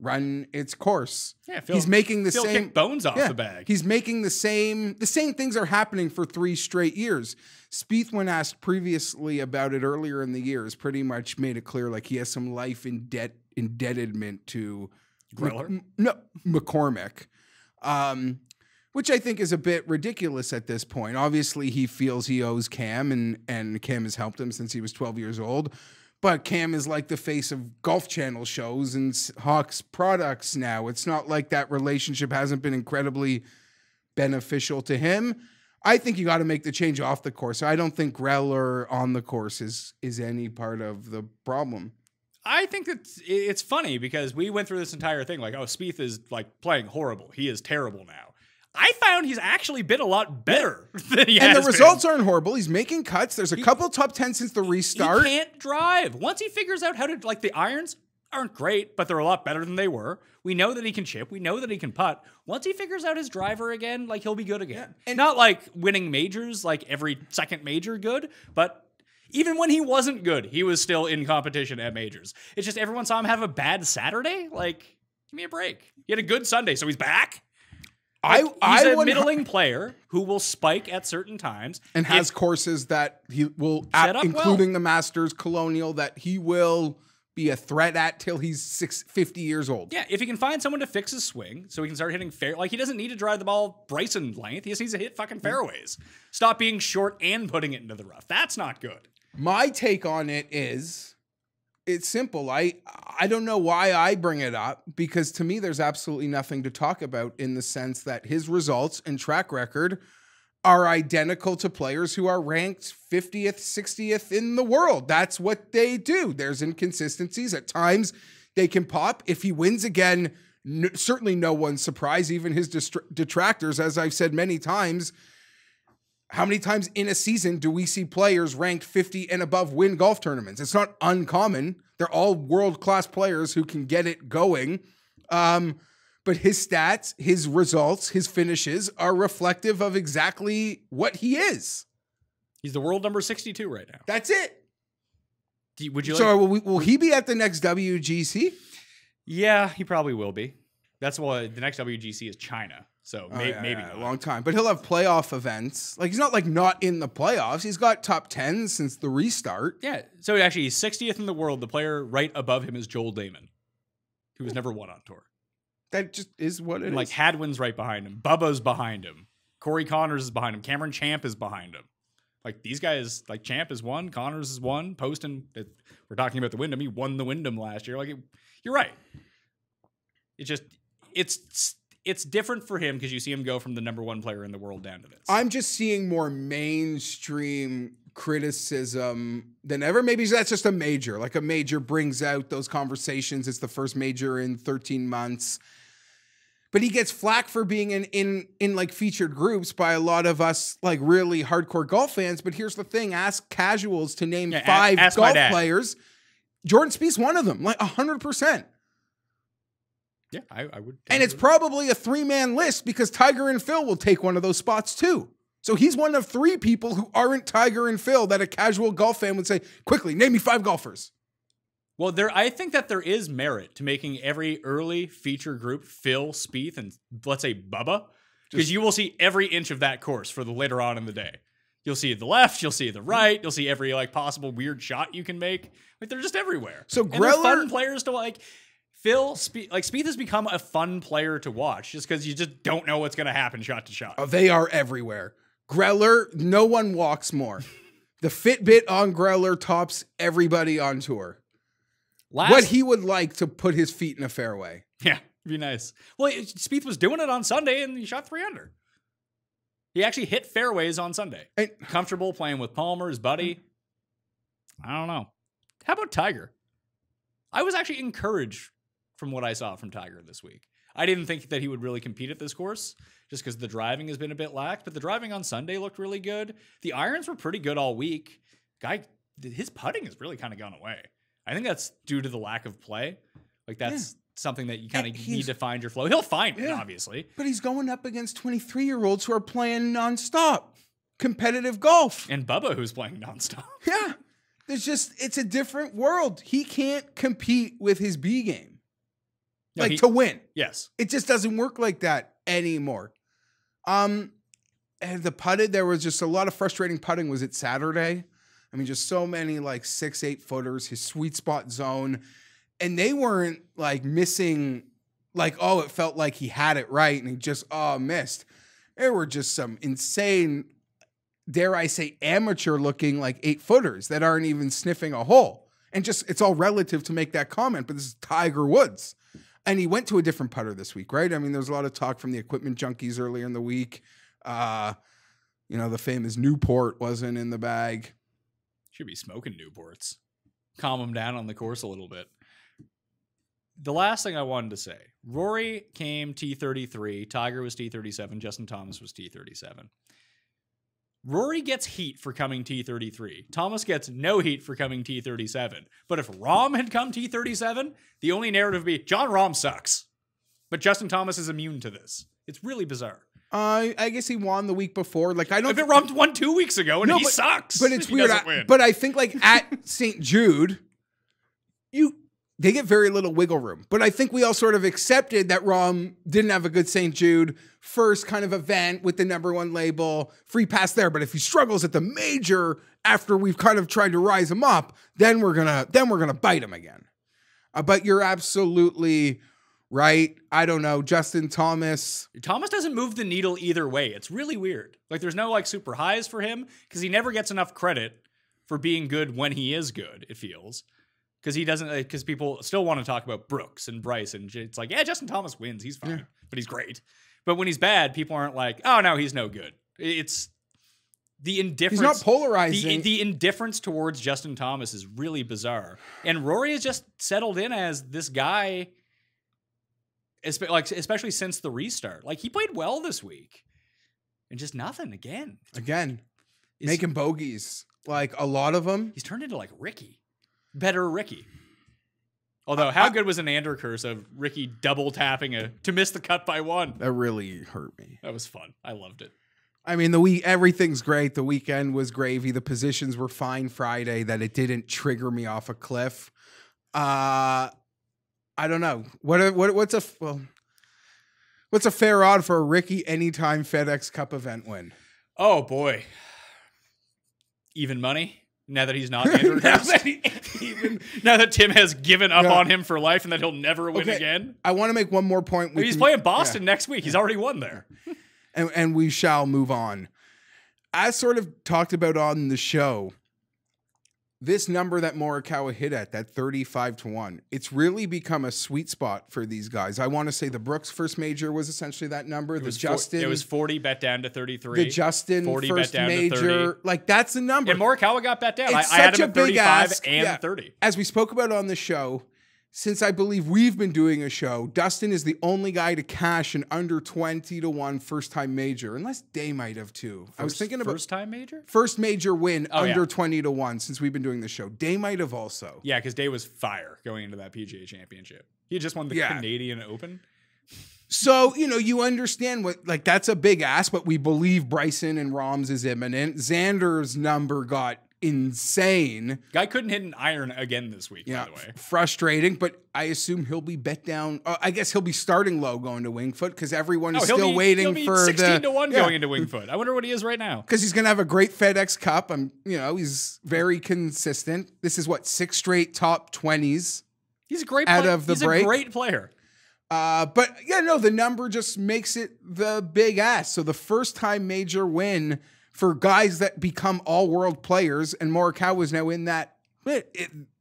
run its course. Yeah, Phil, he's making the same kick bones off the bag. He's making the same things are happening for 3 straight years. Spieth, when asked previously about it earlier in the year, has pretty much made it clear like he has some life indebtedness to McCormick, which I think is a bit ridiculous at this point. Obviously, he feels he owes Cam, and Cam has helped him since he was 12 years old. But Cam is like the face of Golf Channel shows and Hawks products now. It's not like that relationship hasn't been incredibly beneficial to him. I think you got to make the change off the course. I don't think Growler on the course is any part of the problem. I think that it's funny because we went through this entire thing like, oh, Spieth is like playing horrible. He is terrible now. I found he's actually been a lot better than he has been. And the results aren't horrible. He's making cuts. There's a couple top 10 since the restart. He can't drive. Once he figures out how to, like, the irons aren't great, but they're a lot better than they were. We know that he can chip. We know that he can putt. Once he figures out his driver again, like, he'll be good again. Yeah. And not like winning majors, like every second major good, but even when he wasn't good, he was still in competition at majors. It's just everyone saw him have a bad Saturday. Like, give me a break. He had a good Sunday, so he's back. Like, he's a middling player who will spike at certain times. And has courses that he will, including the Masters, Colonial, that he will be a threat at till he's 50 years old. Yeah, if he can find someone to fix his swing so he can start hitting fair. Like, he doesn't need to drive the ball Bryson length. He just needs to hit fucking fairways. Stop being short and putting it into the rough. That's not good. My take on it is... it's simple. I don't know why I bring it up, because to me, there's absolutely nothing to talk about in the sense that his results and track record are identical to players who are ranked 50th, 60th in the world. That's what they do. There's inconsistencies. At times, they can pop. If he wins again, certainly no one's surprised, even his detractors, as I've said many times. How many times in a season do we see players ranked 50 and above win golf tournaments? It's not uncommon. They're all world-class players who can get it going. But his stats, his results, his finishes are reflective of exactly what he is. He's the world number 62 right now. That's it. Will he be at the next WGC? Yeah, he probably will be. That's why the next WGC is China. So maybe a long time, but he'll have playoff events. Like, he's not like not in the playoffs. He's got top 10 since the restart. Yeah. So actually he's 60th in the world. The player right above him is Joel Damon, who has never won on tour. That just is what it is. Like, Hadwin's right behind him. Bubba's behind him. Corey Connors is behind him. Cameron Champ is behind him. Like, these guys, like, Champ is one. Connors is one. Poston, we're talking about the Wyndham. He won the Wyndham last year. Like, you're right. It's different for him because you see him go from the number one player in the world down to this. I'm just seeing more mainstream criticism than ever. Maybe that's just a major. Like, a major brings out those conversations. It's the first major in 13 months. But he gets flack for being in like featured groups by a lot of us, like, really hardcore golf fans. But here's the thing. Ask casuals to name five golf players. Jordan Spieth's one of them, like 100%. Yeah, I would. And it's probably a three-man list because Tiger and Phil will take one of those spots too. So he's one of three people who aren't Tiger and Phil that a casual golf fan would say, quickly, name me five golfers. Well, I think that there is merit to making every early feature group Phil, Spieth, and let's say Bubba, because you will see every inch of that course for the later on in the day. You'll see the left, you'll see the right, you'll see every like possible weird shot you can make. Like, they're just everywhere. So Growler, fun players to like. Phil, Spieth has become a fun player to watch just because you just don't know what's going to happen shot to shot. Oh, they are everywhere. Growler, no one walks more. The Fitbit on Growler tops everybody on tour. What he would like to put his feet in a fairway. Yeah, be nice. Well, Spieth was doing it on Sunday and he shot 3 under. He actually hit fairways on Sunday. Comfortable playing with Palmer, his buddy. I don't know. How about Tiger? I was actually encouraged from what I saw from Tiger this week. I didn't think that he would really compete at this course just because the driving has been a bit lax, but the driving on Sunday looked really good. The irons were pretty good all week. His putting has really kind of gone away. I think that's due to the lack of play. Like, that's something that you kind of need to find your flow. He'll find it, obviously. But he's going up against 23-year-olds who are playing nonstop competitive golf. And Bubba, who's playing nonstop. Yeah. There's just, it's a different world. He can't compete with his B game. Like, to win. Yes. It just doesn't work like that anymore. And the putted, there was just a lot of frustrating putting. Was it Saturday? I mean, just so many, like, 6-8 footers, his sweet spot zone. And they weren't, like, missing, like, oh, it felt like he had it right and he just, oh, missed. There were just some insane, dare I say, amateur-looking, like, 8-footers that aren't even sniffing a hole. And just, it's all relative to make that comment, but this is Tiger Woods. And he went to a different putter this week, right? I mean, there was a lot of talk from the equipment junkies earlier in the week. You know, the famous Newport wasn't in the bag. Should be smoking Newports. Calm him down on the course a little bit. The last thing I wanted to say, Rory came T33, Tiger was T37, Justin Thomas was T37. Rory gets heat for coming T33. Thomas gets no heat for coming T37. But if Rahm had come T37, the only narrative would be, Jon Rahm sucks. But Justin Thomas is immune to this. It's really bizarre. I guess he won the week before. Like, I don't think Rahm won 2 weeks ago, and no, he sucks. But it's weird. But I think, like, at St. Jude, they get very little wiggle room. But I think we all sort of accepted that Rahm didn't have a good St. Jude first kind of event with the #1 label, free pass there. But if he struggles at the major after we've kind of tried to rise him up, then we're gonna bite him again. But you're absolutely right. I don't know. Justin Thomas. Thomas doesn't move the needle either way. It's really weird. Like, there's no, like, super highs for him because he never gets enough credit for being good when he is good, it feels. Because he doesn't, because people still want to talk about Brooks and Bryce, and it's like, yeah, Justin Thomas wins, he's fine, but he's great. But when he's bad, people aren't like, oh no, he's no good. It's the indifference. He's not polarizing. The indifference towards Justin Thomas is really bizarre, and Rory has just settled in as this guy, like, especially since the restart. Like, he played well this week, and just nothing again. Making bogeys, like a lot of them. He's turned into like Ricky. Better Ricky. Although, how good was an Ander curse of Ricky double tapping to miss the cut by one? That really hurt me. That was fun. I loved it. I mean, everything's great. The weekend was gravy. The positions were fine Friday. That it didn't trigger me off a cliff. I don't know what's a fair odd for a Ricky anytime FedEx Cup event win. Oh boy, even money. Now that he's not Andrew now that Tim has given up on him for life and that he'll never win again. I want to make one more point. He's playing Boston next week. He's already won there. And we shall move on. As sort of talked about on the show, this number that Morikawa hit at, that 35-1, it's really become a sweet spot for these guys. I want to say the Brooks first major was essentially that number. It was 40 bet down to 33. The Justin 40 first bet down major to 30. Like, that's the number. And Morikawa got bet down. I had him at 35 and 30. As we spoke about on the show, since I believe we've been doing a show, Dustin is the only guy to cash an under 20-1 first time major, unless Day might have too. I was thinking about first time major, first major win under 20-1 since we've been doing the show. Day might have also, yeah, because Day was fire going into that PGA Championship. He just won the Canadian Open, so you know you understand what, like, that's a big ask. But we believe Bryson and Rahm's is imminent. Xander's number got insane. Guy couldn't hit an iron again this week, by the way. Frustrating, but I assume he'll be bet down. I guess he'll be starting low going to Wingfoot because everyone is still waiting for 16-1 going into Wingfoot. I wonder what he is right now. Because he's going to have a great FedEx Cup. You know, he's very consistent. This is what, 6 straight top 20s. He's a great out of the break. He's a great player. But yeah, no, the number just makes it the big ass. So the first time major win for guys that become all-world players, and Morikawa is now in that.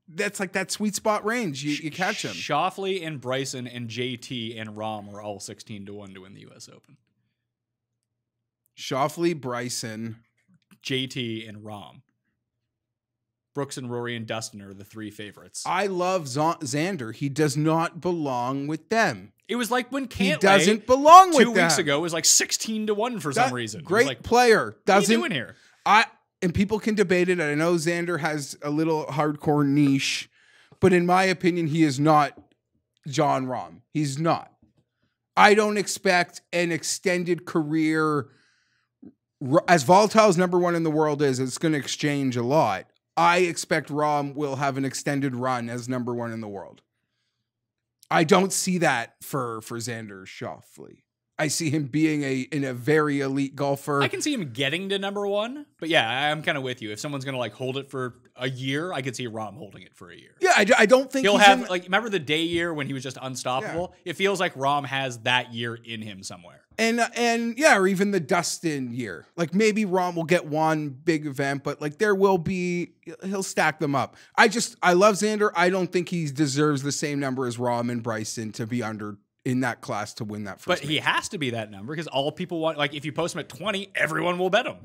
That's like that sweet spot range. You catch him. Schauffele and Bryson and JT and Rahm are all 16-1 to win the U.S. Open. Schauffele, Bryson, JT, and Rahm. Brooks and Rory and Dustin are the 3 favorites. I love Xander. He does not belong with them. It was like when Cantlay doesn't belong with them 2 weeks ago. It was like 16-1 for some reason. Great player. What are you doing here? And people can debate it. I know Xander has a little hardcore niche, but in my opinion, he is not Jon Rahm. He's not. I don't expect an extended career as volatile as #1 in the world is. It's going to exchange a lot. I expect Rahm will have an extended run as #1 in the world. I don't see that for Xander Schauffele. I see him being a very elite golfer. I can see him getting to #1, but yeah, I'm kind of with you. If someone's going to like hold it for a year, I could see Rahm holding it for a year. Yeah, I don't think he'll have like, remember the Day year when he was just unstoppable? Yeah. It feels like Rahm has that year in him somewhere. And yeah, or even the Dustin year. Like maybe Rahm will get one big event, but like there will be, he'll stack them up. I love Xander. I don't think he deserves the same number as Rahm and Bryson to be under in that class to win that first. But he has to be that number because all people want, like if you post him at 20, everyone will bet him.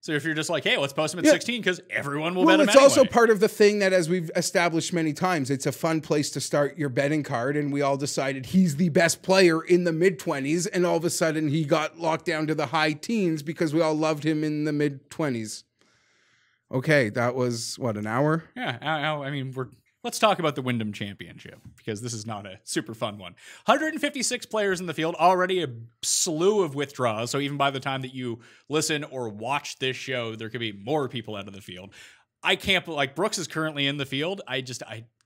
So if you're just like, hey, let's post him at 16 because everyone will bet him anyway. It's also part of the thing that, as we've established many times, it's a fun place to start your betting card, and we all decided he's the best player in the mid-20s, and all of a sudden he got locked down to the high teens because we all loved him in the mid-20s. Okay, that was, what, an hour? Yeah, I mean, let's talk about the Wyndham Championship because this is not a super fun one. 156 players in the field, already a slew of withdrawals. So even by the time that you listen or watch this show, there could be more people out of the field. I can't, like, Brooks is currently in the field. I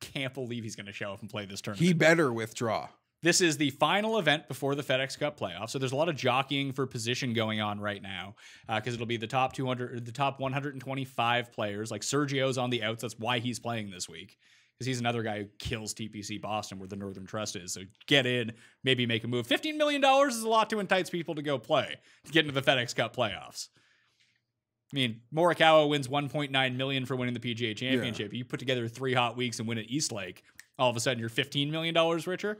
can't believe he's going to show up and play this tournament. He better withdraw. This is the final event before the FedEx Cup playoffs, so there's a lot of jockeying for position going on right now because it'll be the top 200, the top 125 players. Like Sergio's on the outs. That's why he's playing this week, because he's another guy who kills TPC Boston, where the Northern Trust is. So get in, maybe make a move. $15 million is a lot to entice people to go play, to get into the FedEx Cup playoffs. I mean, Morikawa wins $1.9 million for winning the PGA Championship. Yeah. You put together 3 hot weeks and win at Eastlake, all of a sudden you're $15 million richer.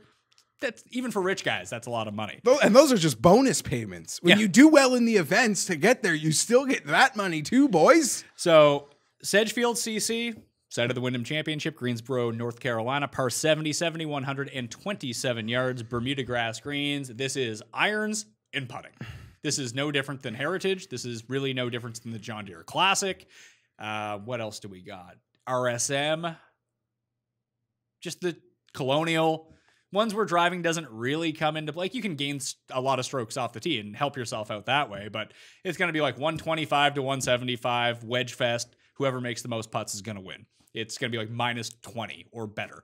That's, even for rich guys, that's a lot of money. And those are just bonus payments. When you do well in the events to get there, you still get that money too, boys. So Sedgefield CC, side of the Wyndham Championship, Greensboro, North Carolina, par 70, 7,127 yards, Bermuda grass greens. This is irons and putting. This is no different than Heritage. This is really no different than the John Deere Classic. What else do we got? RSM. Just the Colonial. Ones where driving doesn't really come into play. Like you can gain a lot of strokes off the tee and help yourself out that way, but it's going to be like 125 to 175 wedge fest. Whoever makes the most putts is going to win. It's going to be like -20 or better.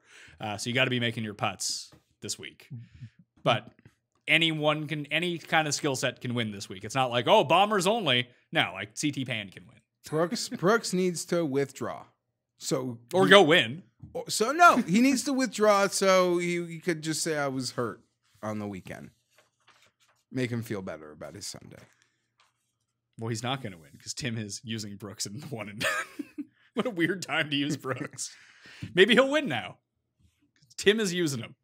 So you got to be making your putts this week. But anyone can, any kind of skill set can win this week. It's not like, oh, bombers only. No, like CT Pan can win. Brooks needs to withdraw. So or go win. So no, he needs to withdraw. So he could just say I was hurt on the weekend. Make him feel better about his Sunday. Well, he's not going to win because Tim is using Brooks in the 1 and done. What a weird time to use Brooks. Maybe he'll win now. Tim is using him.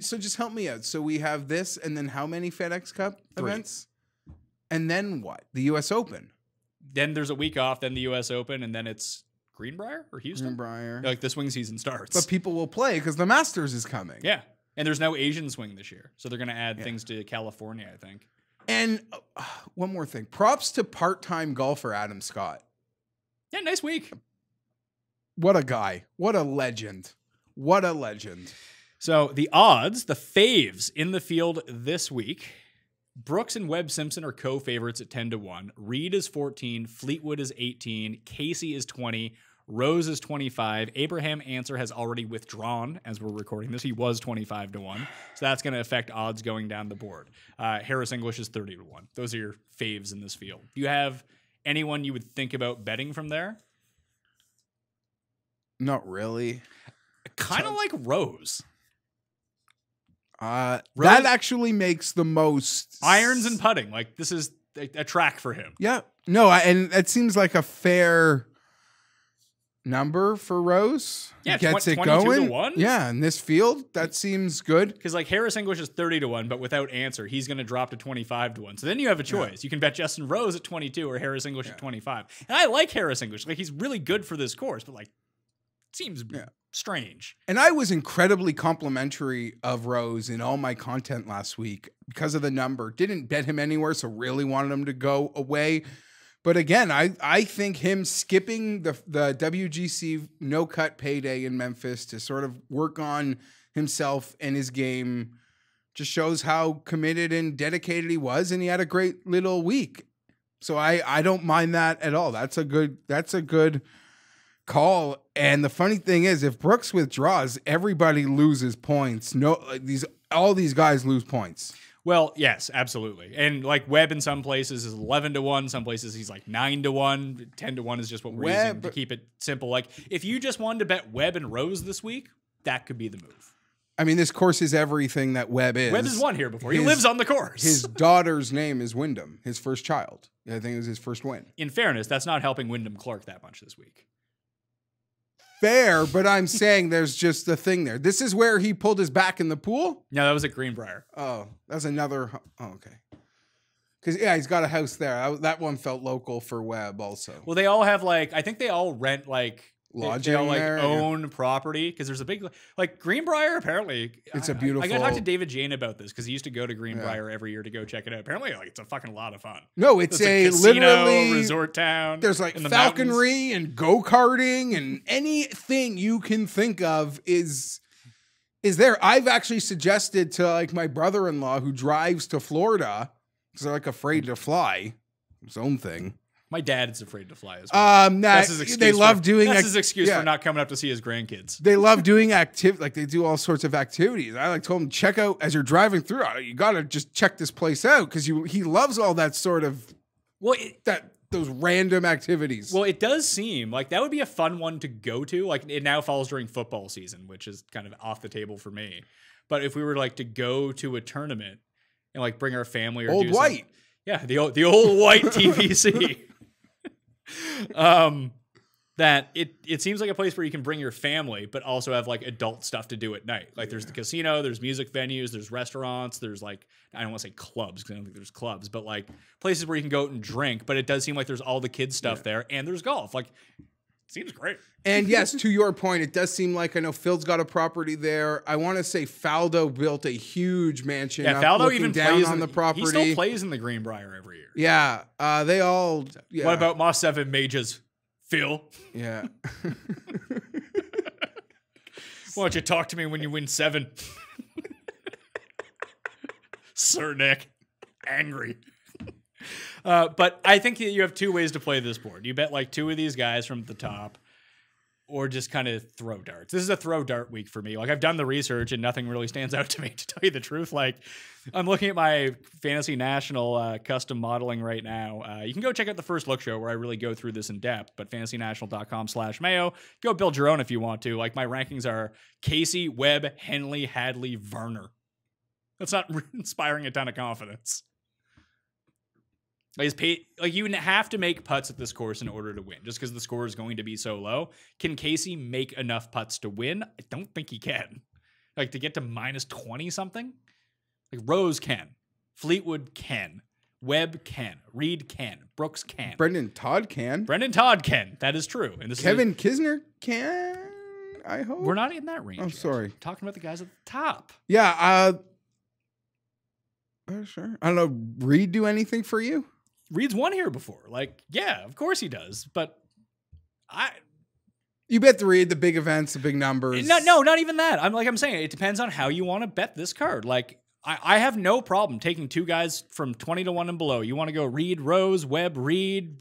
So just help me out. So we have this, and then how many FedEx Cup events? 3. And then what? The U.S. Open. Then there's a week off. Then the U.S. Open, and then it's Greenbrier or Houston? Greenbrier. Like the swing season starts. But people will play because the Masters is coming. Yeah. And there's no Asian swing this year. So they're going to add things to California, I think. And one more thing. Props to part-time golfer Adam Scott. Yeah, nice week. What a guy. What a legend. What a legend. So the odds, the faves in the field this week. Brooks and Webb Simpson are co-favorites at 10-1. Reed is 14. Fleetwood is 18. Casey is 20. Rose is 25. Abraham Answer has already withdrawn as we're recording this. He was 25-1. So that's going to affect odds going down the board. Harris English is 30-1. Those are your faves in this field. Do you have anyone you would think about betting from there? Not really. Kind of like Rose. That actually makes the most irons and putting. Like this is a track for him. Yeah, no, and that seems like a fair number for Rose. Yeah, gets it going. 1? Yeah, in this field, that seems good. Because like Harris English is 30-1, but without Answer, he's going to drop to 25-1. So then you have a choice. Yeah. You can bet Justin Rose at 22 or Harris English at 25. And I like Harris English. Like he's really good for this course, but like seems strange. And I was incredibly complimentary of Rose in all my content last week because of the number. Didn't bet him anywhere, so really wanted him to go away. But again, I think him skipping the WGC no-cut payday in Memphis to sort of work on himself and his game just shows how committed and dedicated he was, and he had a great little week. So I don't mind that at all. That's a good call. And the funny thing is, if Brooks withdraws, everybody loses points. All these guys lose points. Well, yes, absolutely. And like Webb in some places is 11-1. Some places he's like 9-1. 10-1 is just what we're using to keep it simple. Like if you just wanted to bet Webb and Rose this week, that could be the move. I mean, this course is everything that Webb is. Webb has won here before. He lives on the course. His daughter's name is Wyndham, his first child. I think it was his first win. In fairness, that's not helping Wyndham Clark that much this week. Fair, but I'm saying there's just the thing there. This is where he pulled his back in the pool? No, that was at Greenbrier. Oh, that's another. Oh, okay. Because, yeah, he's got a house there. That one felt local for Webb also. Well, they all have, like, I think they all rent, like, lodging, they all like there, own property, because there's a big, like, Greenbrier. Apparently, it's a beautiful. I gotta talk to David Jane about this because he used to go to Greenbrier every year to go check it out. Apparently, like, it's a fucking lot of fun. No, it's a casino, literally resort town. There's like falconry and go karting and anything you can think of is there. I've actually suggested to like my brother-in-law who drives to Florida because they're like afraid to fly. His own thing. My dad's afraid to fly as well. That's his excuse for not coming up to see his grandkids. They love doing activities. Like, they do all sorts of activities. I like told him, check out, as you're driving through, you got to just check this place out because he loves all that sort of, those random activities. Well, it does seem like that would be a fun one to go to. Like, it now falls during football season, which is kind of off the table for me. But if we were, like, to go to a tournament and, like, bring our family or Old White. Yeah, the old white TVC. That it seems like a place where you can bring your family, but also have like adult stuff to do at night. Like there's the casino, there's music venues, there's restaurants, there's like, I don't want to say clubs because I don't think there's clubs, but like places where you can go out and drink. But it does seem like there's all the kids stuff there, and there's golf. Like, it seems great. And yes, to your point, it does seem like, I know Phil's got a property there. I want to say Faldo built a huge mansion. Yeah, Faldo even plays on the property. He still plays in the Greenbrier every year. Yeah, they all. Yeah. What about Moss 7 Mages, Phil? Yeah. Why don't you talk to me when you win 7, Sir Nick? Angry. But I think that you have two ways to play this board. You bet like two of these guys from the top, or just kind of throw darts. This is a throw dart week for me. Like, I've done the research and nothing really stands out to me, to tell you the truth. Like, I'm looking at my Fantasy National custom modeling right now. You can go check out the First Look show where I really go through this in depth, but fantasynational.com/mayo. Go build your own if you want to. Like, my rankings are Casey, Webb, Henley, Hadley, Werner. That's not inspiring a ton of confidence. Like, you have to make putts at this course in order to win, just because the score is going to be so low. Can Casey make enough putts to win? I don't think he can. Like, to get to -20 something? Like, Rose can. Fleetwood can. Webb can. Reed can. Brooks can. Brendan Todd can. Brendan Todd can. That is true. And this Kevin Kisner can, I hope. We're not in that range. I'm sorry. I'm talking about the guys at the top. Yeah. Sure. I don't know. Reed do anything for you? Reed's won here before. Like, yeah, of course he does. But you bet the Reed, the big events, the big numbers. No, not even that. I'm saying, it depends on how you want to bet this card. Like, I have no problem taking two guys from 20-1 and below. You want to go Reed, Rose, Webb, Reed,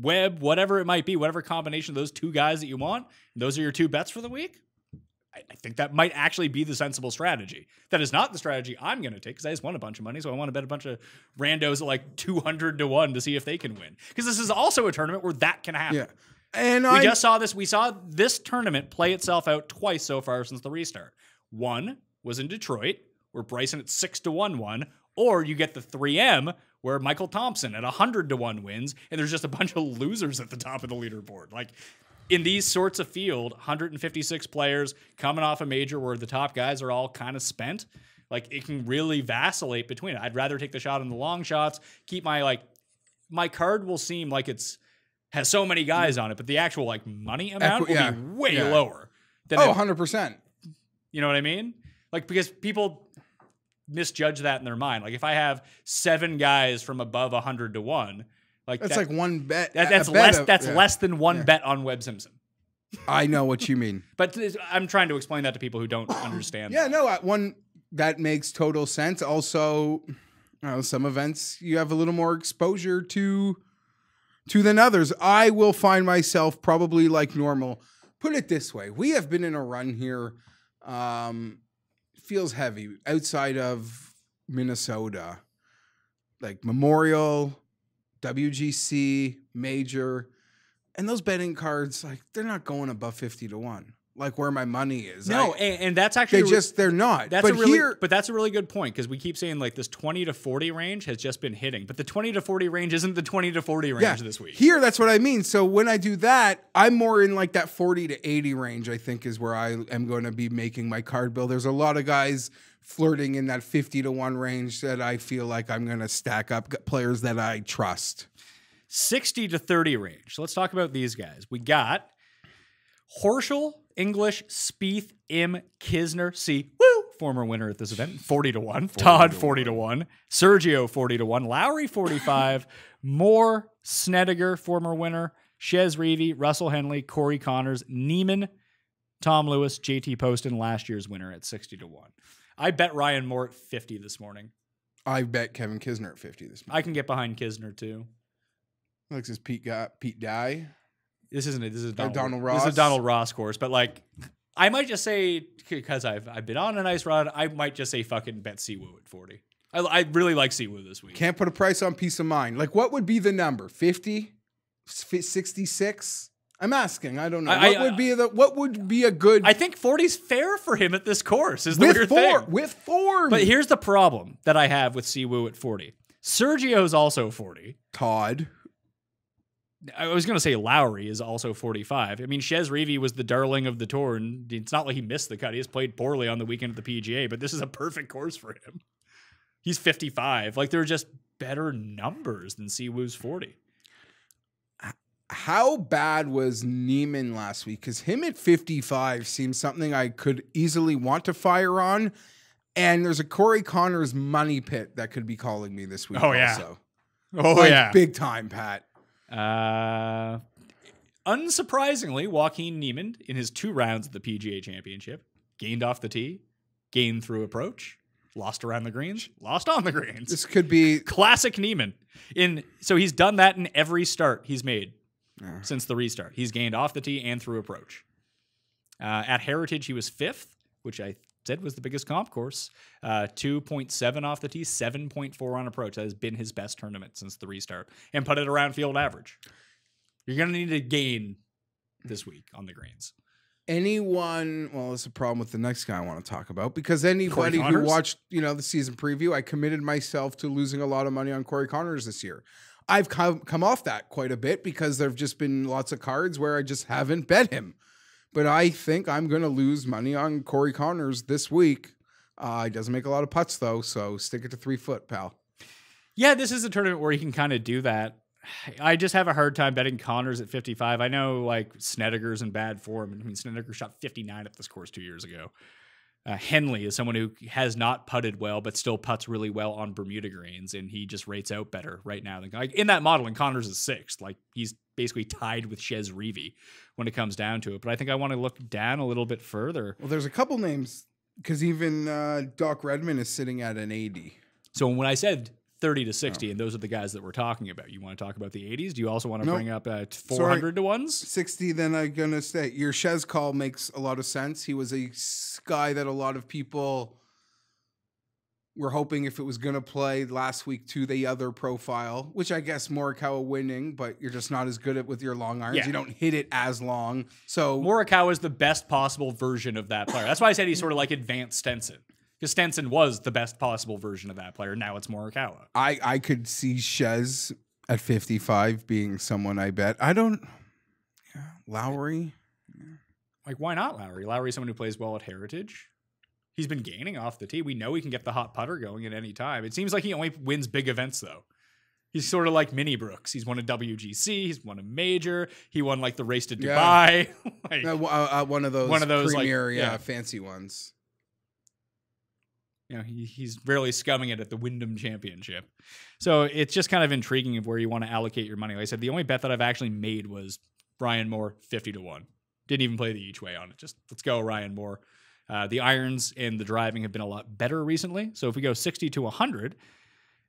Webb, whatever it might be, whatever combination of those two guys that you want. Those are your two bets for the week. I think that might actually be the sensible strategy. That is not the strategy I'm going to take because I just won a bunch of money, so I want to bet a bunch of randos at like 200-1 to see if they can win. Because this is also a tournament where that can happen. Yeah. And we just saw this. We saw this tournament play itself out twice so far since the restart. One was in Detroit, where Bryson at 6-1 won, or you get the 3M where Michael Thompson at 100-1 wins, and there's just a bunch of losers at the top of the leaderboard. Like, in these sorts of field, 156 players coming off a major where the top guys are all kind of spent, like, it can really vacillate between it. I'd rather take the shot on the long shots, keep my, like, my card will seem like has so many guys on it, but the actual, like, money amount will be way lower. Than 100%. You know what I mean? Like, because people misjudge that in their mind. Like, if I have 7 guys from above 100-1, like, that's like one bet. That's less than one bet on Webb Simpson. I know what you mean, but I'm trying to explain that to people who don't understand. Yeah, no, that makes total sense. Also, some events you have a little more exposure to than others. I will find myself probably like normal. Put it this way: we have been in a run here. Feels heavy outside of Minnesota, like Memorial, WGC, Major, and those betting cards, like they're not going above 50 to 1. Like where my money is. No, and that's actually they're not. That's a really, but that's a really good point, because we keep saying like this 20 to 40 range has just been hitting, but the 20 to 40 range isn't the 20 to 40 range this week. Here, that's what I mean. So when I do that, I'm more in like that 40 to 80 range. I think is where I am going to be making my card bill. There's a lot of guys flirting in that 50 to 1 range that I feel like I'm going to stack up players that I trust. 60 to 30 range. So let's talk about these guys. We got Horschel, English, Spieth, Im, Kisner, Si Woo, former winner at this event, 40 to 1. Todd, 40 to 1. Sergio, 40 to 1. Lowry, 45. Moore, Snedeker, former winner, Shez Reavie, Russell Henley, Corey Connors, Neiman, Tom Lewis, JT Poston, last year's winner at 60 to 1. I bet Ryan Moore at 50 this morning. I bet Kevin Kisner at 50 this morning. I can get behind Kisner too. Looks as Pete Dye. This isn't it. This is Donald Ross. This is a Donald Ross course, but like, I might just say, because I've been on a nice run, I might just say fucking bet Si Woo at 40. I really like Si Woo this week. Can't put a price on peace of mind. Like, what would be the number? 50, 66. I'm asking. I don't know. What would be a good? I think 40's fair for him at this course. Is the weird thing with form. But here's the problem that I have with Si Woo at 40. Sergio's also 40. Todd. I was going to say Lowry is also 45. I mean, Shez Reavie was the darling of the tour, and it's not like he missed the cut. He has played poorly on the weekend at the PGA, but this is a perfect course for him. He's 55. Like, they're just better numbers than Si Woo's 40. How bad was Neiman last week? Because him at 55 seems something I could easily want to fire on, and there's a Corey Connors money pit that could be calling me this week. Oh, yeah. Also. Oh, like, yeah. Big time, Pat. Unsurprisingly, Joaquin Neiman in his 2 rounds at the PGA Championship gained off the tee, gained through approach, lost around the greens, lost on the greens. This could be classic Neiman. So he's done that in every start he's made since the restart. He's gained off the tee and through approach. At Heritage, he was 5th, which I said was the biggest comp course. 2.7 off the tee, 7.4 on approach. That has been his best tournament since the restart. And put it around field average. You're going to need to gain this week on the greens. Well, it's a problem with the next guy I want to talk about, because anybody who watched, you know, the season preview, I committed myself to losing a lot of money on Corey Connors this year. I've come off that quite a bit because there have just been lots of cards where I just haven't bet him. But I think I'm going to lose money on Corey Connors this week. He doesn't make a lot of putts, though, so stick it to 3 foot, pal. Yeah, this is a tournament where you can kind of do that. I just have a hard time betting Connors at 55. I know, like, Snedeker's in bad form. I mean, Snedeker shot 59 at this course 2 years ago. Henley is someone who has not putted well, but still putts really well on Bermuda greens, and he just rates out better right now. Like, in that modeling, Connors is 6th. Like, he's basically tied with Shez Reavie when it comes down to it. But I think I want to look down a little bit further. Well, there's a couple names, because even Doc Redman is sitting at an 80. So when I said 30 to 60, and those are the guys that we're talking about, you want to talk about the 80s? Do you also want to bring up 400 to ones? 60, then I'm going to say your Shez call makes a lot of sense. He was a guy that a lot of people were hoping if it was going to play last week to the other profile, which I guess Morikawa winning, but you're just not as good at with your long irons. Yeah. You don't hit it as long. So Morikawa is the best possible version of that player. That's why I said he's sort of like advanced Stenson. Because Stenson was the best possible version of that player. Now it's Morikawa. I could see Shez at 55 being someone I bet. I don't... Yeah, Lowry? Yeah. Like, why not Lowry? Lowry's someone who plays well at Heritage. He's been gaining off the tee. We know he can get the hot putter going at any time. It seems like he only wins big events, though. He's sort of like mini Brooks. He's won a WGC. He's won a major. He won, like, the race to Dubai. Like, one of those premier, like, fancy ones. You know, he's rarely scumming it at the Wyndham Championship. So it's just kind of intriguing of where you want to allocate your money. Like I said, the only bet that I've actually made was Ryan Moore, 50 to 1. Didn't even play the each way on it. Just let's go Ryan Moore. The irons and the driving have been a lot better recently. So if we go 60 to 100,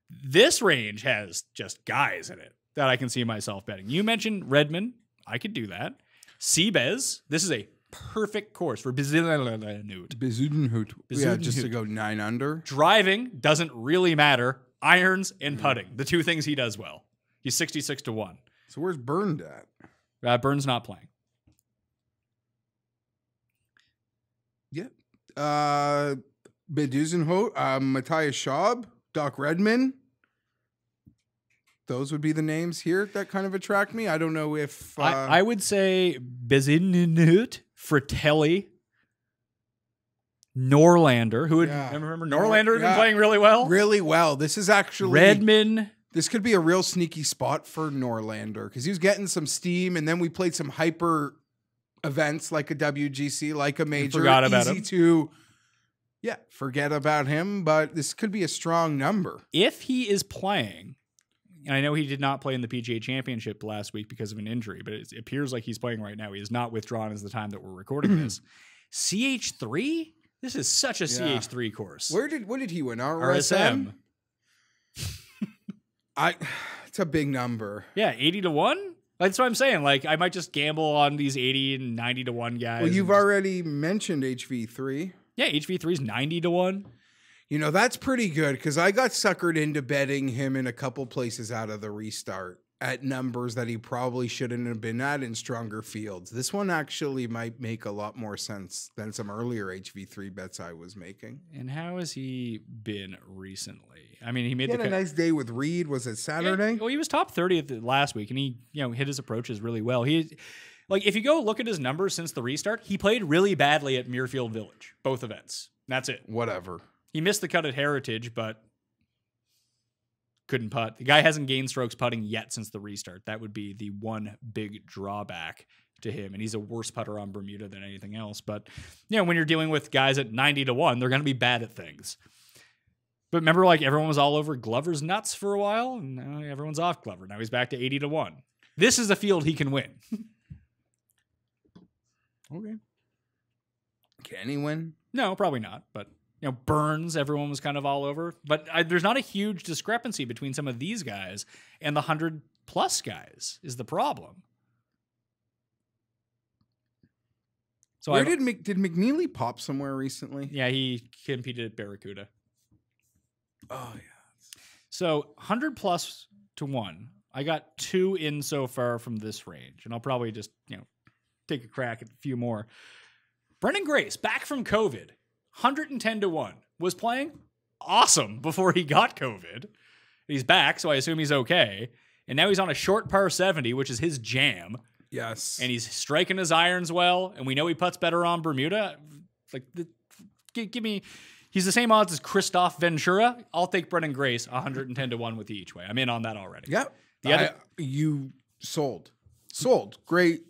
this range has just guys in it that I can see myself betting. You mentioned Redmond. I could do that. Seabez. This is a perfect course for Bezuidenhout. Yeah, just to go 9 under. Driving doesn't really matter. Irons and putting, the two things he does well. He's 66 to 1. So where's Burned at? Burn's not playing. Yep. Yeah. Bezuidenhout, Matthias Schaub, Doc Redman. Those would be the names here that kind of attract me. I don't know if I would say Bezuidenhout, Fratelli, Norlander, who would remember Norlander had been playing really well. Really well. This is actually Redman. This could be a real sneaky spot for Norlander because he was getting some steam, and then we played some hyper events like a WGC, like a major. Forgot about him. Easy to forget about him, but this could be a strong number. If he is playing. And I know he did not play in the PGA Championship last week because of an injury, but it appears like he's playing right now. He is not withdrawn as the time that we're recording this. CH3? This is such a CH3 course. What did he win? RSM? It's a big number. Yeah, 80 to 1? That's what I'm saying. Like, I might just gamble on these 80 and 90 to 1 guys. Well, you've already mentioned HV3. Yeah, HV3 is 90 to 1. You know, that's pretty good because I got suckered into betting him in a couple places out of the restart at numbers that he probably shouldn't have been at in stronger fields. This one actually might make a lot more sense than some earlier HV3 bets I was making. And how has he been recently? I mean, he had a nice day with Reed. Was it Saturday? Yeah, well, he was top 30 last week, and he hit his approaches really well. He, like, if you go look at his numbers since the restart, he played really badly at Muirfield Village, both events. That's it. Whatever. He missed the cut at Heritage, but couldn't putt. The guy hasn't gained strokes putting yet since the restart. That would be the one big drawback to him, and he's a worse putter on Bermuda than anything else. But, when you're dealing with guys at 90 to 1, they're going to be bad at things. But remember, like, everyone was all over Glover's nuts for a while, and now everyone's off Glover. Now he's back to 80 to 1. This is a field he can win. Okay. Can he win? No, probably not, but... Burns, everyone was kind of all over. But there's not a huge discrepancy between some of these guys and the 100-plus guys is the problem. So did McNeely pop somewhere recently? Yeah, he competed at Barracuda. Oh, yeah. So 100-plus to 1. I got 2 in so far from this range, and I'll probably just, take a crack at a few more. Branden Grace, back from COVID. 110 to 1, was playing awesome before he got COVID. He's back, so I assume he's okay. And now he's on a short par 70, which is his jam. Yes. And he's striking his irons well, and we know he putts better on Bermuda. Like, he's the same odds as Christoph Ventura. I'll take Branden Grace 110 to 1 with each way. I'm in on that already. Yep. You sold. Sold. Great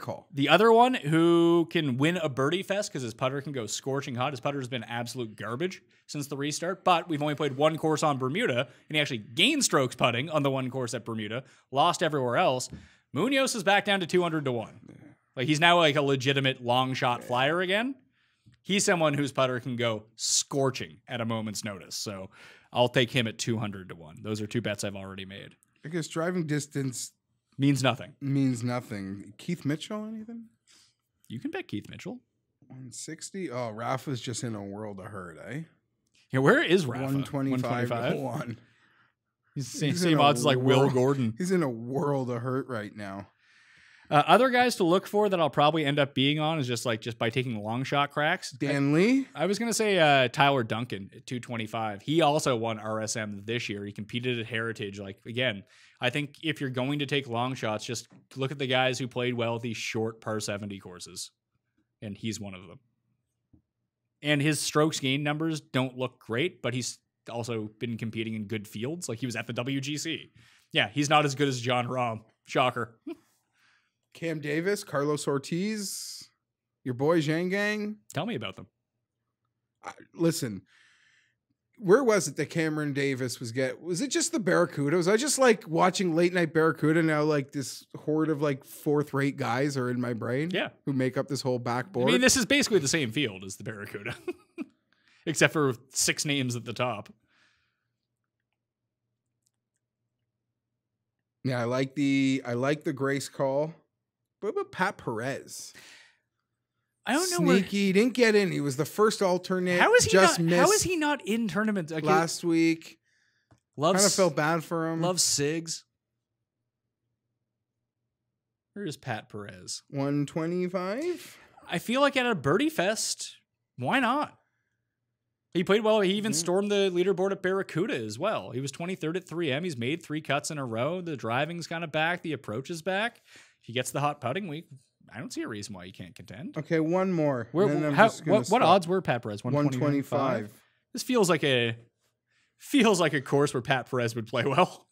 call. The other one who can win a birdie fest because his putter can go scorching hot. His putter has been absolute garbage since the restart, but we've only played one course on Bermuda, and he actually gained strokes putting on the one course at Bermuda, lost everywhere else. Munoz is back down to 200 to 1. Like, he's now like a legitimate long shot flyer again. He's someone whose putter can go scorching at a moment's notice. So I'll take him at 200 to 1. Those are two bets I've already made. I guess driving distance... means nothing. Means nothing. Keith Mitchell, anything? You can bet Keith Mitchell. 160. Oh, Rafa's just in a world of hurt, eh? Yeah, where is Rafa? 125 to 1. He's same odds as like Will Gordon. He's in a world of hurt right now. Other guys to look for that I'll probably end up being on is just by taking long shot cracks. Dan Lee? I was going to say Tyler Duncan at 225. He also won RSM this year. He competed at Heritage. Like, again, I think if you're going to take long shots, just look at the guys who played well at these short par 70 courses. And he's one of them. And his strokes gain numbers don't look great, but he's also been competing in good fields. Like, he was at the WGC. Yeah, he's not as good as Jon Rahm. Shocker. Cam Davis, Carlos Ortiz, your boy Zhang Gang. Tell me about them. Listen, where was it that Cameron Davis was getting? Was it just the Barracuda? Was I just like watching late night Barracuda? Now like this horde of like fourth rate guys are in my brain. Yeah, who make up this whole backboard. I mean, this is basically the same field as the Barracuda, except for 6 names at the top. Yeah, I like the Grace call. What about Pat Perez? I don't know. Sneaky. He didn't get in. He was the first alternate. How is he just not, how is he not in tournaments? Okay. Last week. Kind of felt bad for him. Love SIGs. Where is Pat Perez? 125? I feel like at a birdie fest, why not? He played well. He even stormed the leaderboard at Barracuda as well. He was 23rd at 3M. He's made 3 cuts in a row. The driving's kind of back. The approach is back. He gets the hot putting week. I don't see a reason why he can't contend. Okay, one more. What odds were Pat Perez? 125. This feels like a course where Pat Perez would play well.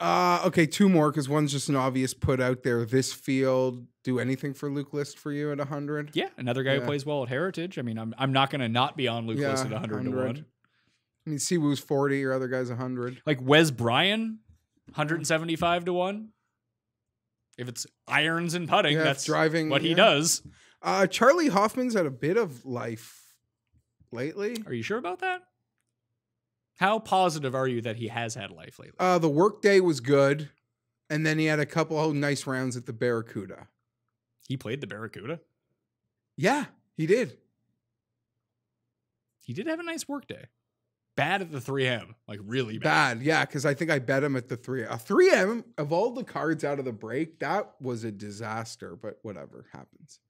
Okay, 2 more because one's just an obvious put out there. This field, do anything for Luke List for you at 100? Yeah, another guy who plays well at Heritage. I mean, I'm not going to not be on Luke List at 100 to 1. I mean, Si Woo's 40, your other guy's 100. Like Wes Bryan, 175 to 1. If it's irons and putting, that's driving, what he does. Charley Hoffman's had a bit of life lately. Are you sure about that? How positive are you that he has had life lately? The work day was good, and then he had a couple of nice rounds at the Barracuda. He played the Barracuda? Yeah, he did. He did have a nice work day. Bad at the 3M, like really bad. Yeah, because I think I bet him at the 3M. A 3M, of all the cards out of the break, that was a disaster, but whatever happens.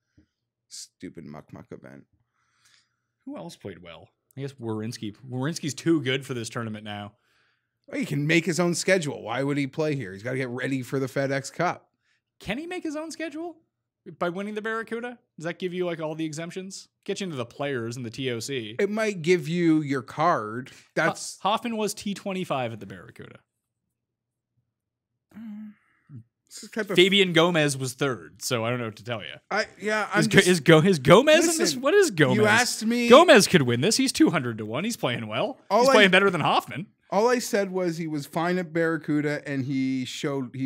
Stupid muck event. Who else played well? I guess Werenski. Werenski's too good for this tournament now. Well, he can make his own schedule. Why would he play here? He's got to get ready for the FedEx Cup. Can he make his own schedule by winning the Barracuda? Does that give you like all the exemptions? Get you into the players and the TOC. It might give you your card. That's Hoffman was T25 at the Barracuda. Fabian Gomez was 3rd, so I don't know what to tell you. Is Gomez in this? What is Gomez? You asked me. Gomez could win this. He's 200 to 1. He's playing well. He's playing better than Hoffman. All I said was he was fine at Barracuda, and he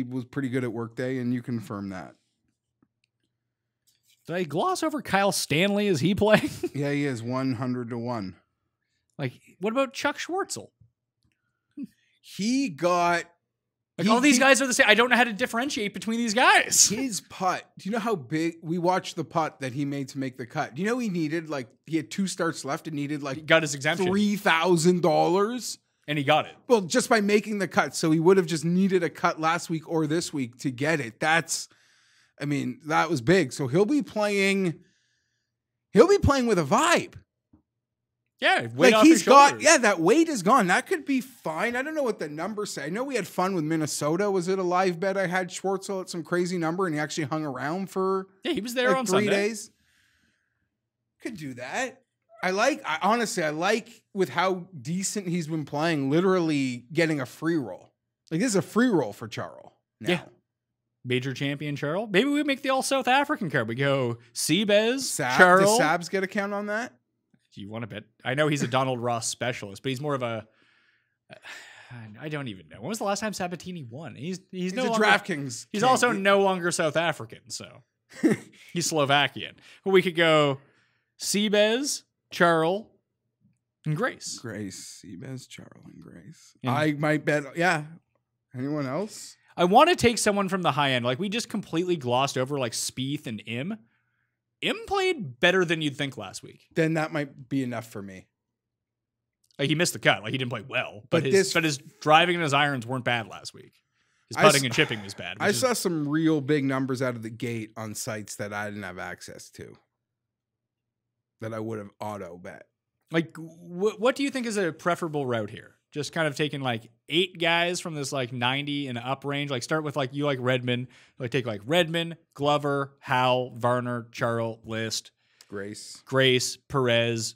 was pretty good at Workday, and you confirm that. Did I gloss over Kyle Stanley? Is he playing? Yeah, he is 100 to 1. Like, what about Chuck Schwartzel? He got... Like all these guys are the same. I don't know how to differentiate between these guys. His putt. Do you know how big? We watched the putt that he made to make the cut. Do you know he needed like he had 2 starts left and needed like he got his exemption $3,000, and he got it. Well, just by making the cut, so he would have just needed a cut last week or this week to get it. That's, I mean, that was big. So he'll be playing. He'll be playing with a vibe. Yeah, like he's got, yeah, that weight is gone. That could be fine. I don't know what the numbers say. I know we had fun with Minnesota. Was it a live bet? I had Schwartzel at some crazy number, and he actually hung around for he was there like on 3 Sunday. Days. Could do that. I honestly like with how decent he's been playing. Literally getting a free roll. Like this is a free roll for Charles. Now. Yeah, major champion Charles. Maybe we make the all South African card. We go Seabez, Charles. Does Sabs get a count on that? Do you want to bet? I know he's a Donald Ross specialist, but he's more of a... I don't even know. When was the last time Sabatini won? He's no longer... DraftKings. He's also no longer South African, so... he's Slovakian. But we could go Seabez, Charles, and Grace. Grace, Seabez, Charles, and Grace. And I might bet... Yeah. Anyone else? I want to take someone from the high end. Like, we just completely glossed over, like, Spieth and Im. Im played better than you'd think last week. Then that might be enough for me. Like he missed the cut. Like he didn't play well, but his driving and his irons weren't bad last week. His putting and chipping was bad. I saw some real big numbers out of the gate on sites that I didn't have access to that I would have auto bet. Like what do you think is a preferable route here? Just kind of taking like 8 guys from this like 90 and up range. Like start with like you like Redmond. Like take like Redmond, Glover, Howell, Varner, Charles, List, Grace, Perez,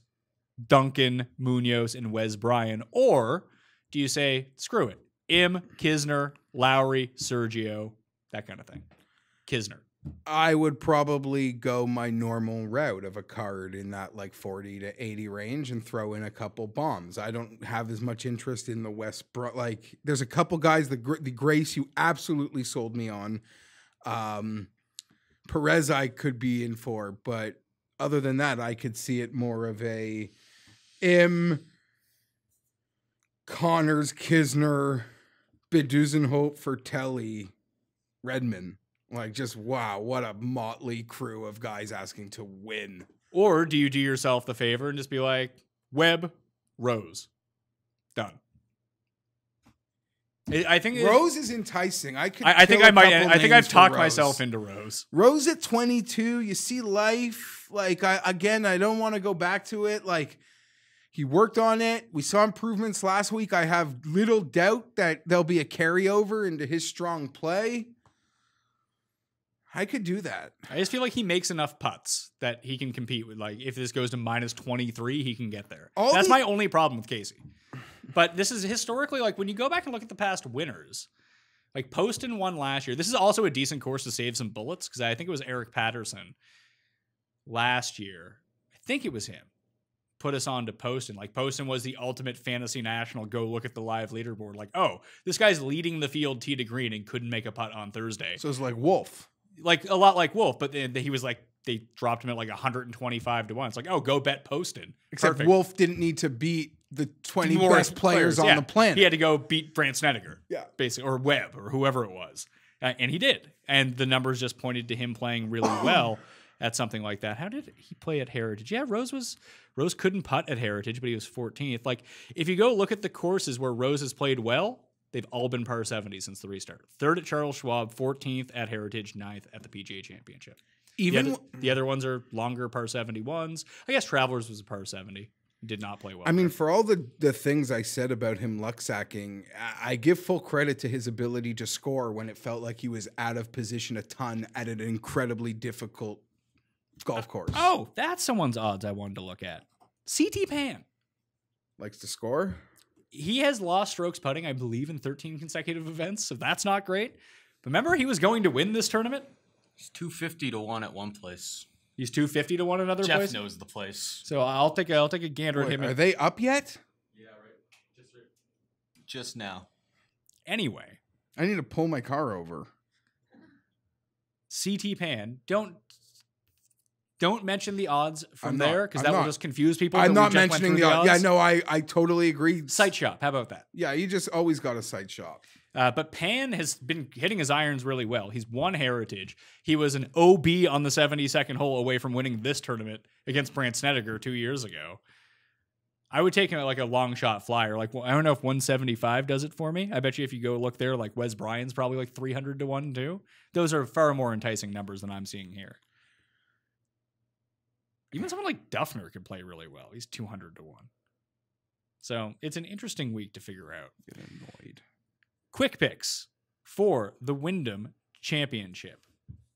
Duncan, Munoz, and Wes Bryan. Or do you say screw it? Im, Kisner, Lowry, Sergio, that kind of thing. Kisner. I would probably go my normal route of a card in that like 40 to 80 range and throw in a couple bombs. I don't have as much interest in the Westbrook. Like there's a couple guys, the Grace you absolutely sold me on. Perez I could be in for, but other than that, I could see it more of a M. Connors, Kisner, Bezuidenhout, Fertelli, Redmond. Like, just, wow, what a motley crew of guys asking to win. Or do you do yourself the favor and just be like, Webb, Rose, done? I think Rose is enticing. I think I've talked myself into Rose. Rose at 22, you see life. Like, I don't want to go back to it. Like, he worked on it. We saw improvements last week. I have little doubt that there'll be a carryover into his strong play. I could do that. I just feel like he makes enough putts that he can compete with, like, if this goes to minus 23, he can get there. That's my only problem with Casey. But this is historically, like, when you go back and look at the past winners, like Poston won last year. This is also a decent course to save some bullets, because I think it was Eric Patterson last year. I think it was him. Put us on to Poston. Like, Poston was the ultimate fantasy national. Go look at the live leaderboard. Like, oh, this guy's leading the field tee to green and couldn't make a putt on Thursday. So it's like Wolf. Like, a lot like Wolf, but then he was like, they dropped him at like 125 to 1. It's like, oh, go bet Poston. Except perfect. Wolf didn't need to beat the 20 best players on the planet. He had to go beat Brant Snedeker, basically, or Webb, or whoever it was, and he did. And the numbers just pointed to him playing really well at something like that. How did he play at Heritage? Yeah, Rose couldn't putt at Heritage, but he was 14th. Like, if you go look at the courses where Rose has played well, they've all been par 70 since the restart. 3rd at Charles Schwab, 14th at Heritage, 9th at the PGA Championship. Even the other ones are longer par 71s. I guess Travelers was a par 70. Did not play well. I mean, for all the things I said about him luck-sacking, I give full credit to his ability to score when it felt like he was out of position a ton at an incredibly difficult golf course. Oh, that's someone's odds I wanted to look at. CT Pan. Likes to score? He has lost strokes putting, I believe, in 13 consecutive events, so that's not great. But remember, he was going to win this tournament? He's 250 to 1 at one place. He's 250 to 1 another place? Jeff knows the place. So I'll take a gander at him. Are they up yet? Yeah, right. Just now. Anyway. I need to pull my car over. CT Pan. Don't mention the odds from there, because that will just confuse people. I'm not mentioning the odds. Yeah, no, I totally agree. Sight shop. How about that? Yeah, you just always got a sight shop. But Pan has been hitting his irons really well. He's won Heritage. He was an OB on the 72nd hole away from winning this tournament against Brant Snedeker 2 years ago. I would take him at like a long shot flyer. Like, well, I don't know if 175 does it for me. I bet you if you go look there, like Wes Bryan's probably like 300 to 1 too. Those are far more enticing numbers than I'm seeing here. Even someone like Duffner could play really well. He's 200 to 1. So it's an interesting week to figure out. Get annoyed. Quick picks for the Wyndham Championship.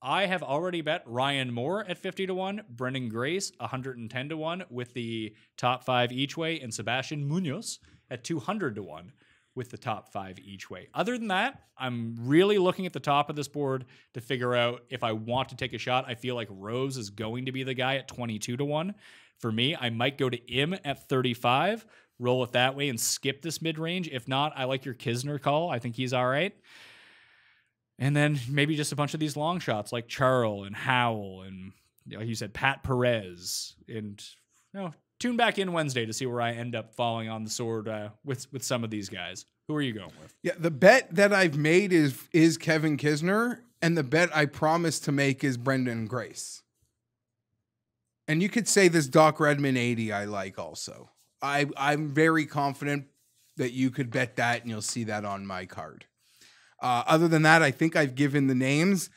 I have already bet Ryan Moore at 50 to 1, Branden Grace 110 to 1 with the top 5 each way, and Sebastian Munoz at 200 to 1 with the top 5 each way. Other than that, I'm really looking at the top of this board to figure out if I want to take a shot. I feel like Rose is going to be the guy at 22 to 1. For me, I might go to Im at 35, roll it that way and skip this mid-range. If not, I like your Kisner call. I think he's all right. And then maybe just a bunch of these long shots like Charles and Howell and, like you said, Pat Perez. And, you know, tune back in Wednesday to see where I end up falling on the sword with some of these guys. Who are you going with? Yeah, the bet that I've made is Kevin Kisner, and the bet I promised to make is Branden Grace. And you could say this Doc Redman 80 I like also. I'm very confident that you could bet that, and you'll see that on my card. Other than that, I think I've given the names,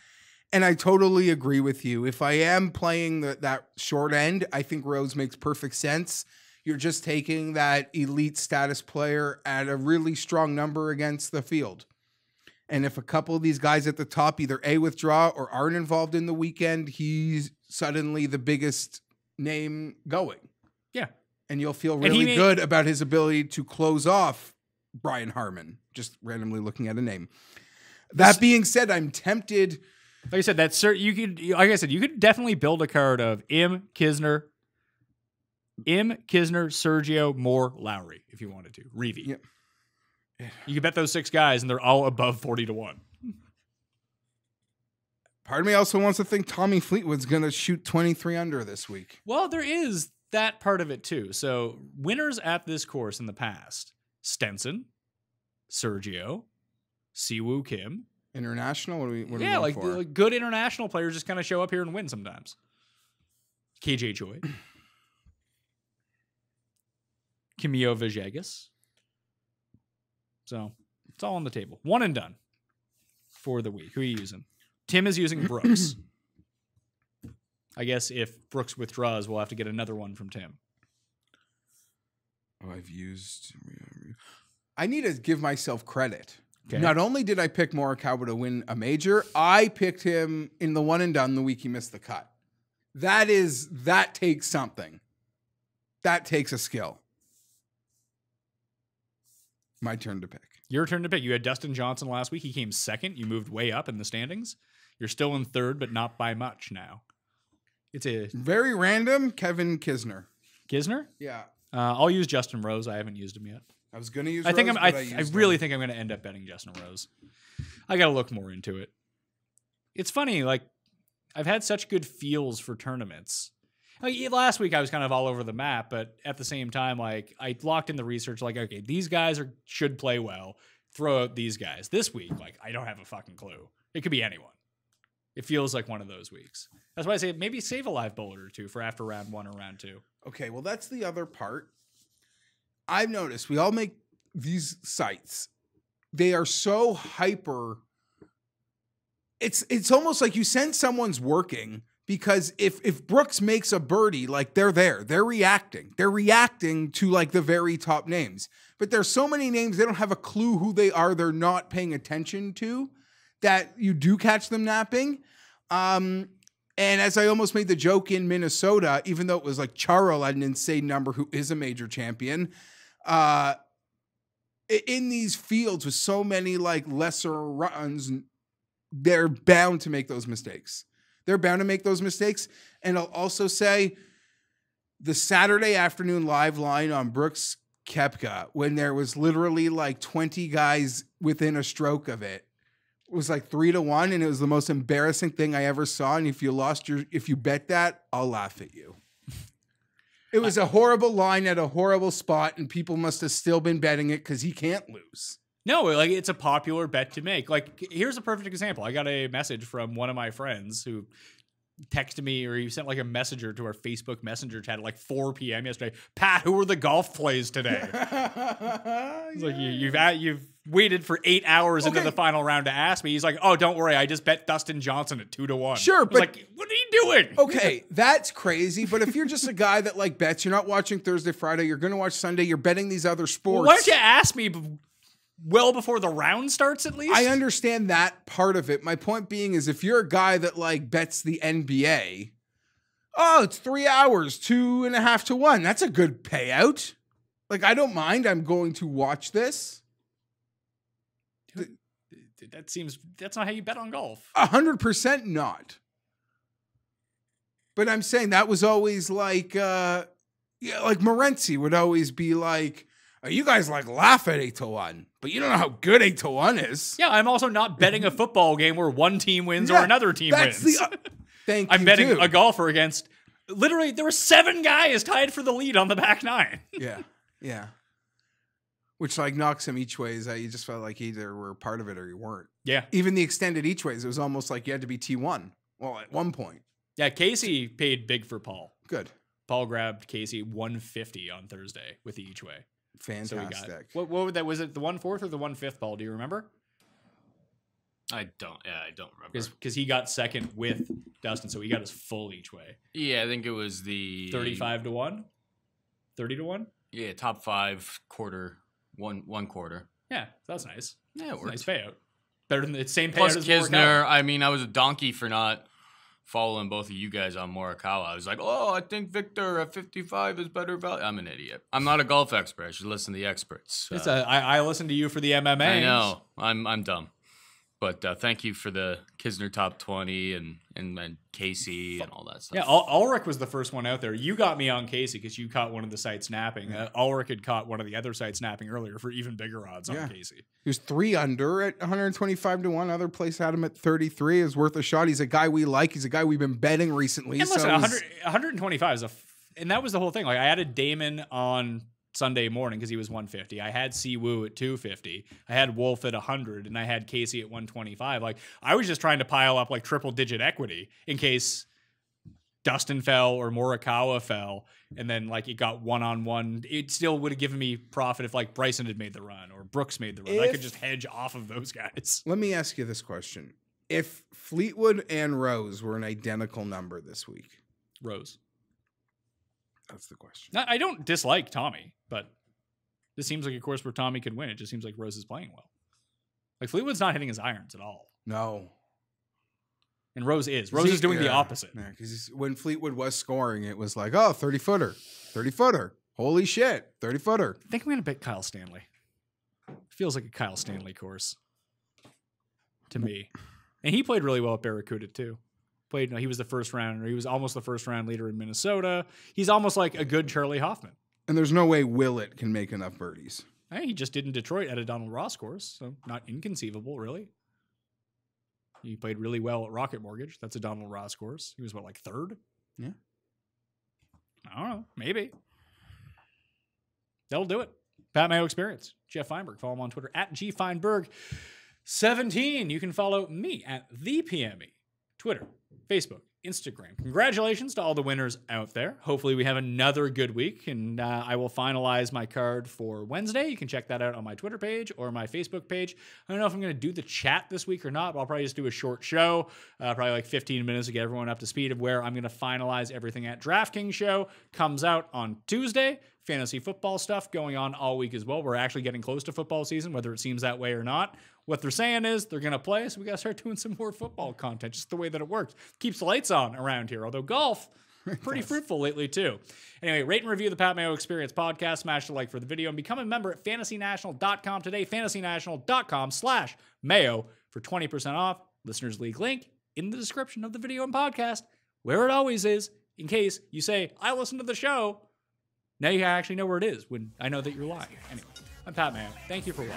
and I totally agree with you. If I am playing that short end, I think Rose makes perfect sense. You're just taking that elite status player at a really strong number against the field. And if a couple of these guys at the top either A, withdraw or aren't involved in the weekend, he's suddenly the biggest name going. Yeah. And you'll feel really good about his ability to close off Brian Harmon, just randomly looking at a name. That being said, I'm tempted. Like I said, you could definitely build a card of Im, Kisner, Sergio, Moore, Lowry, if you wanted to. Reavy. Yep. Yeah. You could bet those 6 guys, and they're all above 40 to 1. Part of me also wants to think Tommy Fleetwood's going to shoot 23 under this week. Well, there is that part of it too. So winners at this course in the past: Stenson, Sergio, Si Woo Kim. International? What are we going for? Like good international players just kind of show up here and win sometimes. KJ Choi, Camilo Villegas. So it's all on the table. One and done for the week. Who are you using? Tim is using Brooks. I guess if Brooks withdraws, we'll have to get another one from Tim. Oh, I've used... I need to give myself credit. Okay. Not only did I pick Morikawa to win a major, I picked him in the one and done the week he missed the cut. That takes something. That takes a skill. My turn to pick. Your turn to pick. You had Dustin Johnson last week. He came second. You moved way up in the standings. You're still in third, but not by much now. It's a very random Kevin Kisner. Kisner? Yeah. I'll use Justin Rose. I haven't used him yet. I was going to use Rose, I really think I'm going to end up betting Justin Rose. I got to look more into it. It's funny. Like, I've had such good feels for tournaments. Like, last week I was kind of all over the map, but at the same time, like, I locked in the research, like, okay, these guys should play well. Throw out these guys. This week, like, I don't have a fucking clue. It could be anyone. It feels like one of those weeks. That's why I say maybe save a live bullet or two for after round one or round two. Okay, well, that's the other part. I've noticed we all make these sites. They are so hyper. It's almost like you sense someone's working, because if Brooks makes a birdie, like, they're there. They're reacting. They're reacting to, like, the very top names. But there's so many names, they don't have a clue who they are. They're not paying attention to that. You do catch them napping. And as I almost made the joke in Minnesota, even though it was like Charo had an insane number, who is a major champion, in these fields with so many like lesser runs, they're bound to make those mistakes. They're bound to make those mistakes. And I'll also say the Saturday afternoon live line on Brooks Koepka, when there was literally like 20 guys within a stroke of it, was like 3-1, and it was the most embarrassing thing I ever saw. And if you lost your, if you bet that, I'll laugh at you. It was a horrible line at a horrible spot, and people must have still been betting it because he can't lose. No, like, it's a popular bet to make. Like, here's a perfect example. I got a message from one of my friends who texted me, or he sent like a messenger to our Facebook Messenger chat at like 4 p.m. yesterday. Pat, who were the golf plays today? It's like, you've waited for 8 hours into the final round to ask me. He's like, oh, don't worry, I just bet Dustin Johnson at 2-1. Sure, but like, what are you doing? Okay, that's crazy. But if you're just a guy that like bets, you're not watching Thursday, Friday, you're going to watch Sunday, you're betting these other sports. Well, why don't you ask me well before the round starts at least? I understand that part of it. My point being is, if you're a guy that like bets the NBA, oh, it's 3 hours, 2.5 to 1. That's a good payout. Like, I don't mind. I'm going to watch this. That seems, that's not how you bet on golf. 100% not. But I'm saying that was always like, yeah, like Morency would always be like, oh, you guys like laugh at 8-1, but you don't know how good 8-1 is. Yeah, I'm also not betting a football game where one team wins or another team wins. Thank you. I'm betting a golfer against, literally, there were 7 guys tied for the lead on the back nine. Yeah, yeah. Which like knocks him each way, is that you just felt like either were part of it or you weren't. Yeah. Even the extended each ways, it was almost like you had to be T1. Well, at one point. Yeah, Casey paid big for Paul. Good. Paul grabbed Casey 150 on Thursday with the each way. Fantastic. So we got, what was that? Was it the 1/4 or the 1/5? Paul, do you remember? I don't remember, because he got second with Dustin, so he got his full each way. Yeah, I think it was the 35-1, 30-1. Yeah, top 5 quarter. One quarter. Yeah, that's nice. Yeah, it works. Nice payout. Better than the same payout plus as Kisner. I mean, I was a donkey for not following both of you guys on Morikawa. I was like, oh, I think Victor at 55 is better value. I'm an idiot. I'm not a golf expert. I should listen to the experts. I listen to you for the MMA. I know. I'm dumb. But thank you for the Kisner top 20 and Casey and all that stuff. Yeah, Ulrich was the first one out there. You got me on Casey because you caught one of the sites napping. Ulrich had caught one of the other sites napping earlier for even bigger odds on Casey. He was 3 under at 125-1. Other place had him at 33. Is worth a shot. He's a guy we like. He's a guy we've been betting recently. And listen, so 125 is a... And that was the whole thing. Like, I added Damon on Sunday morning because he was 150. I had Si Woo at 250. I had Wolf at 100, and I had Casey at 125. Like, I was just trying to pile up like triple digit equity in case Dustin fell or Morikawa fell, and then like it got one-on-one, it still would have given me profit if like Bryson had made the run or Brooks made the run. I could just hedge off of those guys. Let me ask you this question. If Fleetwood and Rose were an identical number this week. Rose. That's the question. Now, I don't dislike Tommy, but this seems like a course where Tommy could win. It just seems like Rose is playing well. Like Fleetwood's not hitting his irons at all. No. And Rose is. Rose is doing the opposite. Yeah, because when Fleetwood was scoring, it was like, oh, 30-footer, 30-footer. Holy shit, 30-footer. I think I'm going to bet Kyle Stanley. Feels like a Kyle Stanley course to me. And he played really well at Barracuda, too. He was the first rounder. He was almost the first round leader in Minnesota. He's almost like a good Charley Hoffman. And there's no way Willett can make enough birdies. Hey, he just did in Detroit at a Donald Ross course, so not inconceivable, really. He played really well at Rocket Mortgage. That's a Donald Ross course. He was, what, like third? Yeah. I don't know. Maybe. That'll do it. Pat Mayo Experience. Jeff Feinberg. Follow him on Twitter at GFeinberg17. You can follow me at ThePME. Twitter, Facebook, Instagram. Congratulations to all the winners out there. Hopefully we have another good week, and I will finalize my card for Wednesday. You can check that out on my Twitter page or my Facebook page. I don't know if I'm going to do the chat this week or not, but I'll probably just do a short show, probably like 15 minutes to get everyone up to speed of where I'm going to finalize everything at DraftKings show. Comes out on Tuesday. Fantasy football stuff going on all week as well. We're actually getting close to football season, whether it seems that way or not. What they're saying is they're going to play, so we got to start doing some more football content, just the way that it works. Keeps the lights on around here, although golf, pretty fruitful lately too. Anyway, rate and review the Pat Mayo Experience podcast, smash the like for the video, and become a member at fantasynational.com today, fantasynational.com/mayo for 20% off. Listeners League link in the description of the video and podcast, where it always is, in case you say, I listen to the show. Now you actually know where it is when I know that you're lying. Anyway, I'm Pat Mayo. Thank you for watching.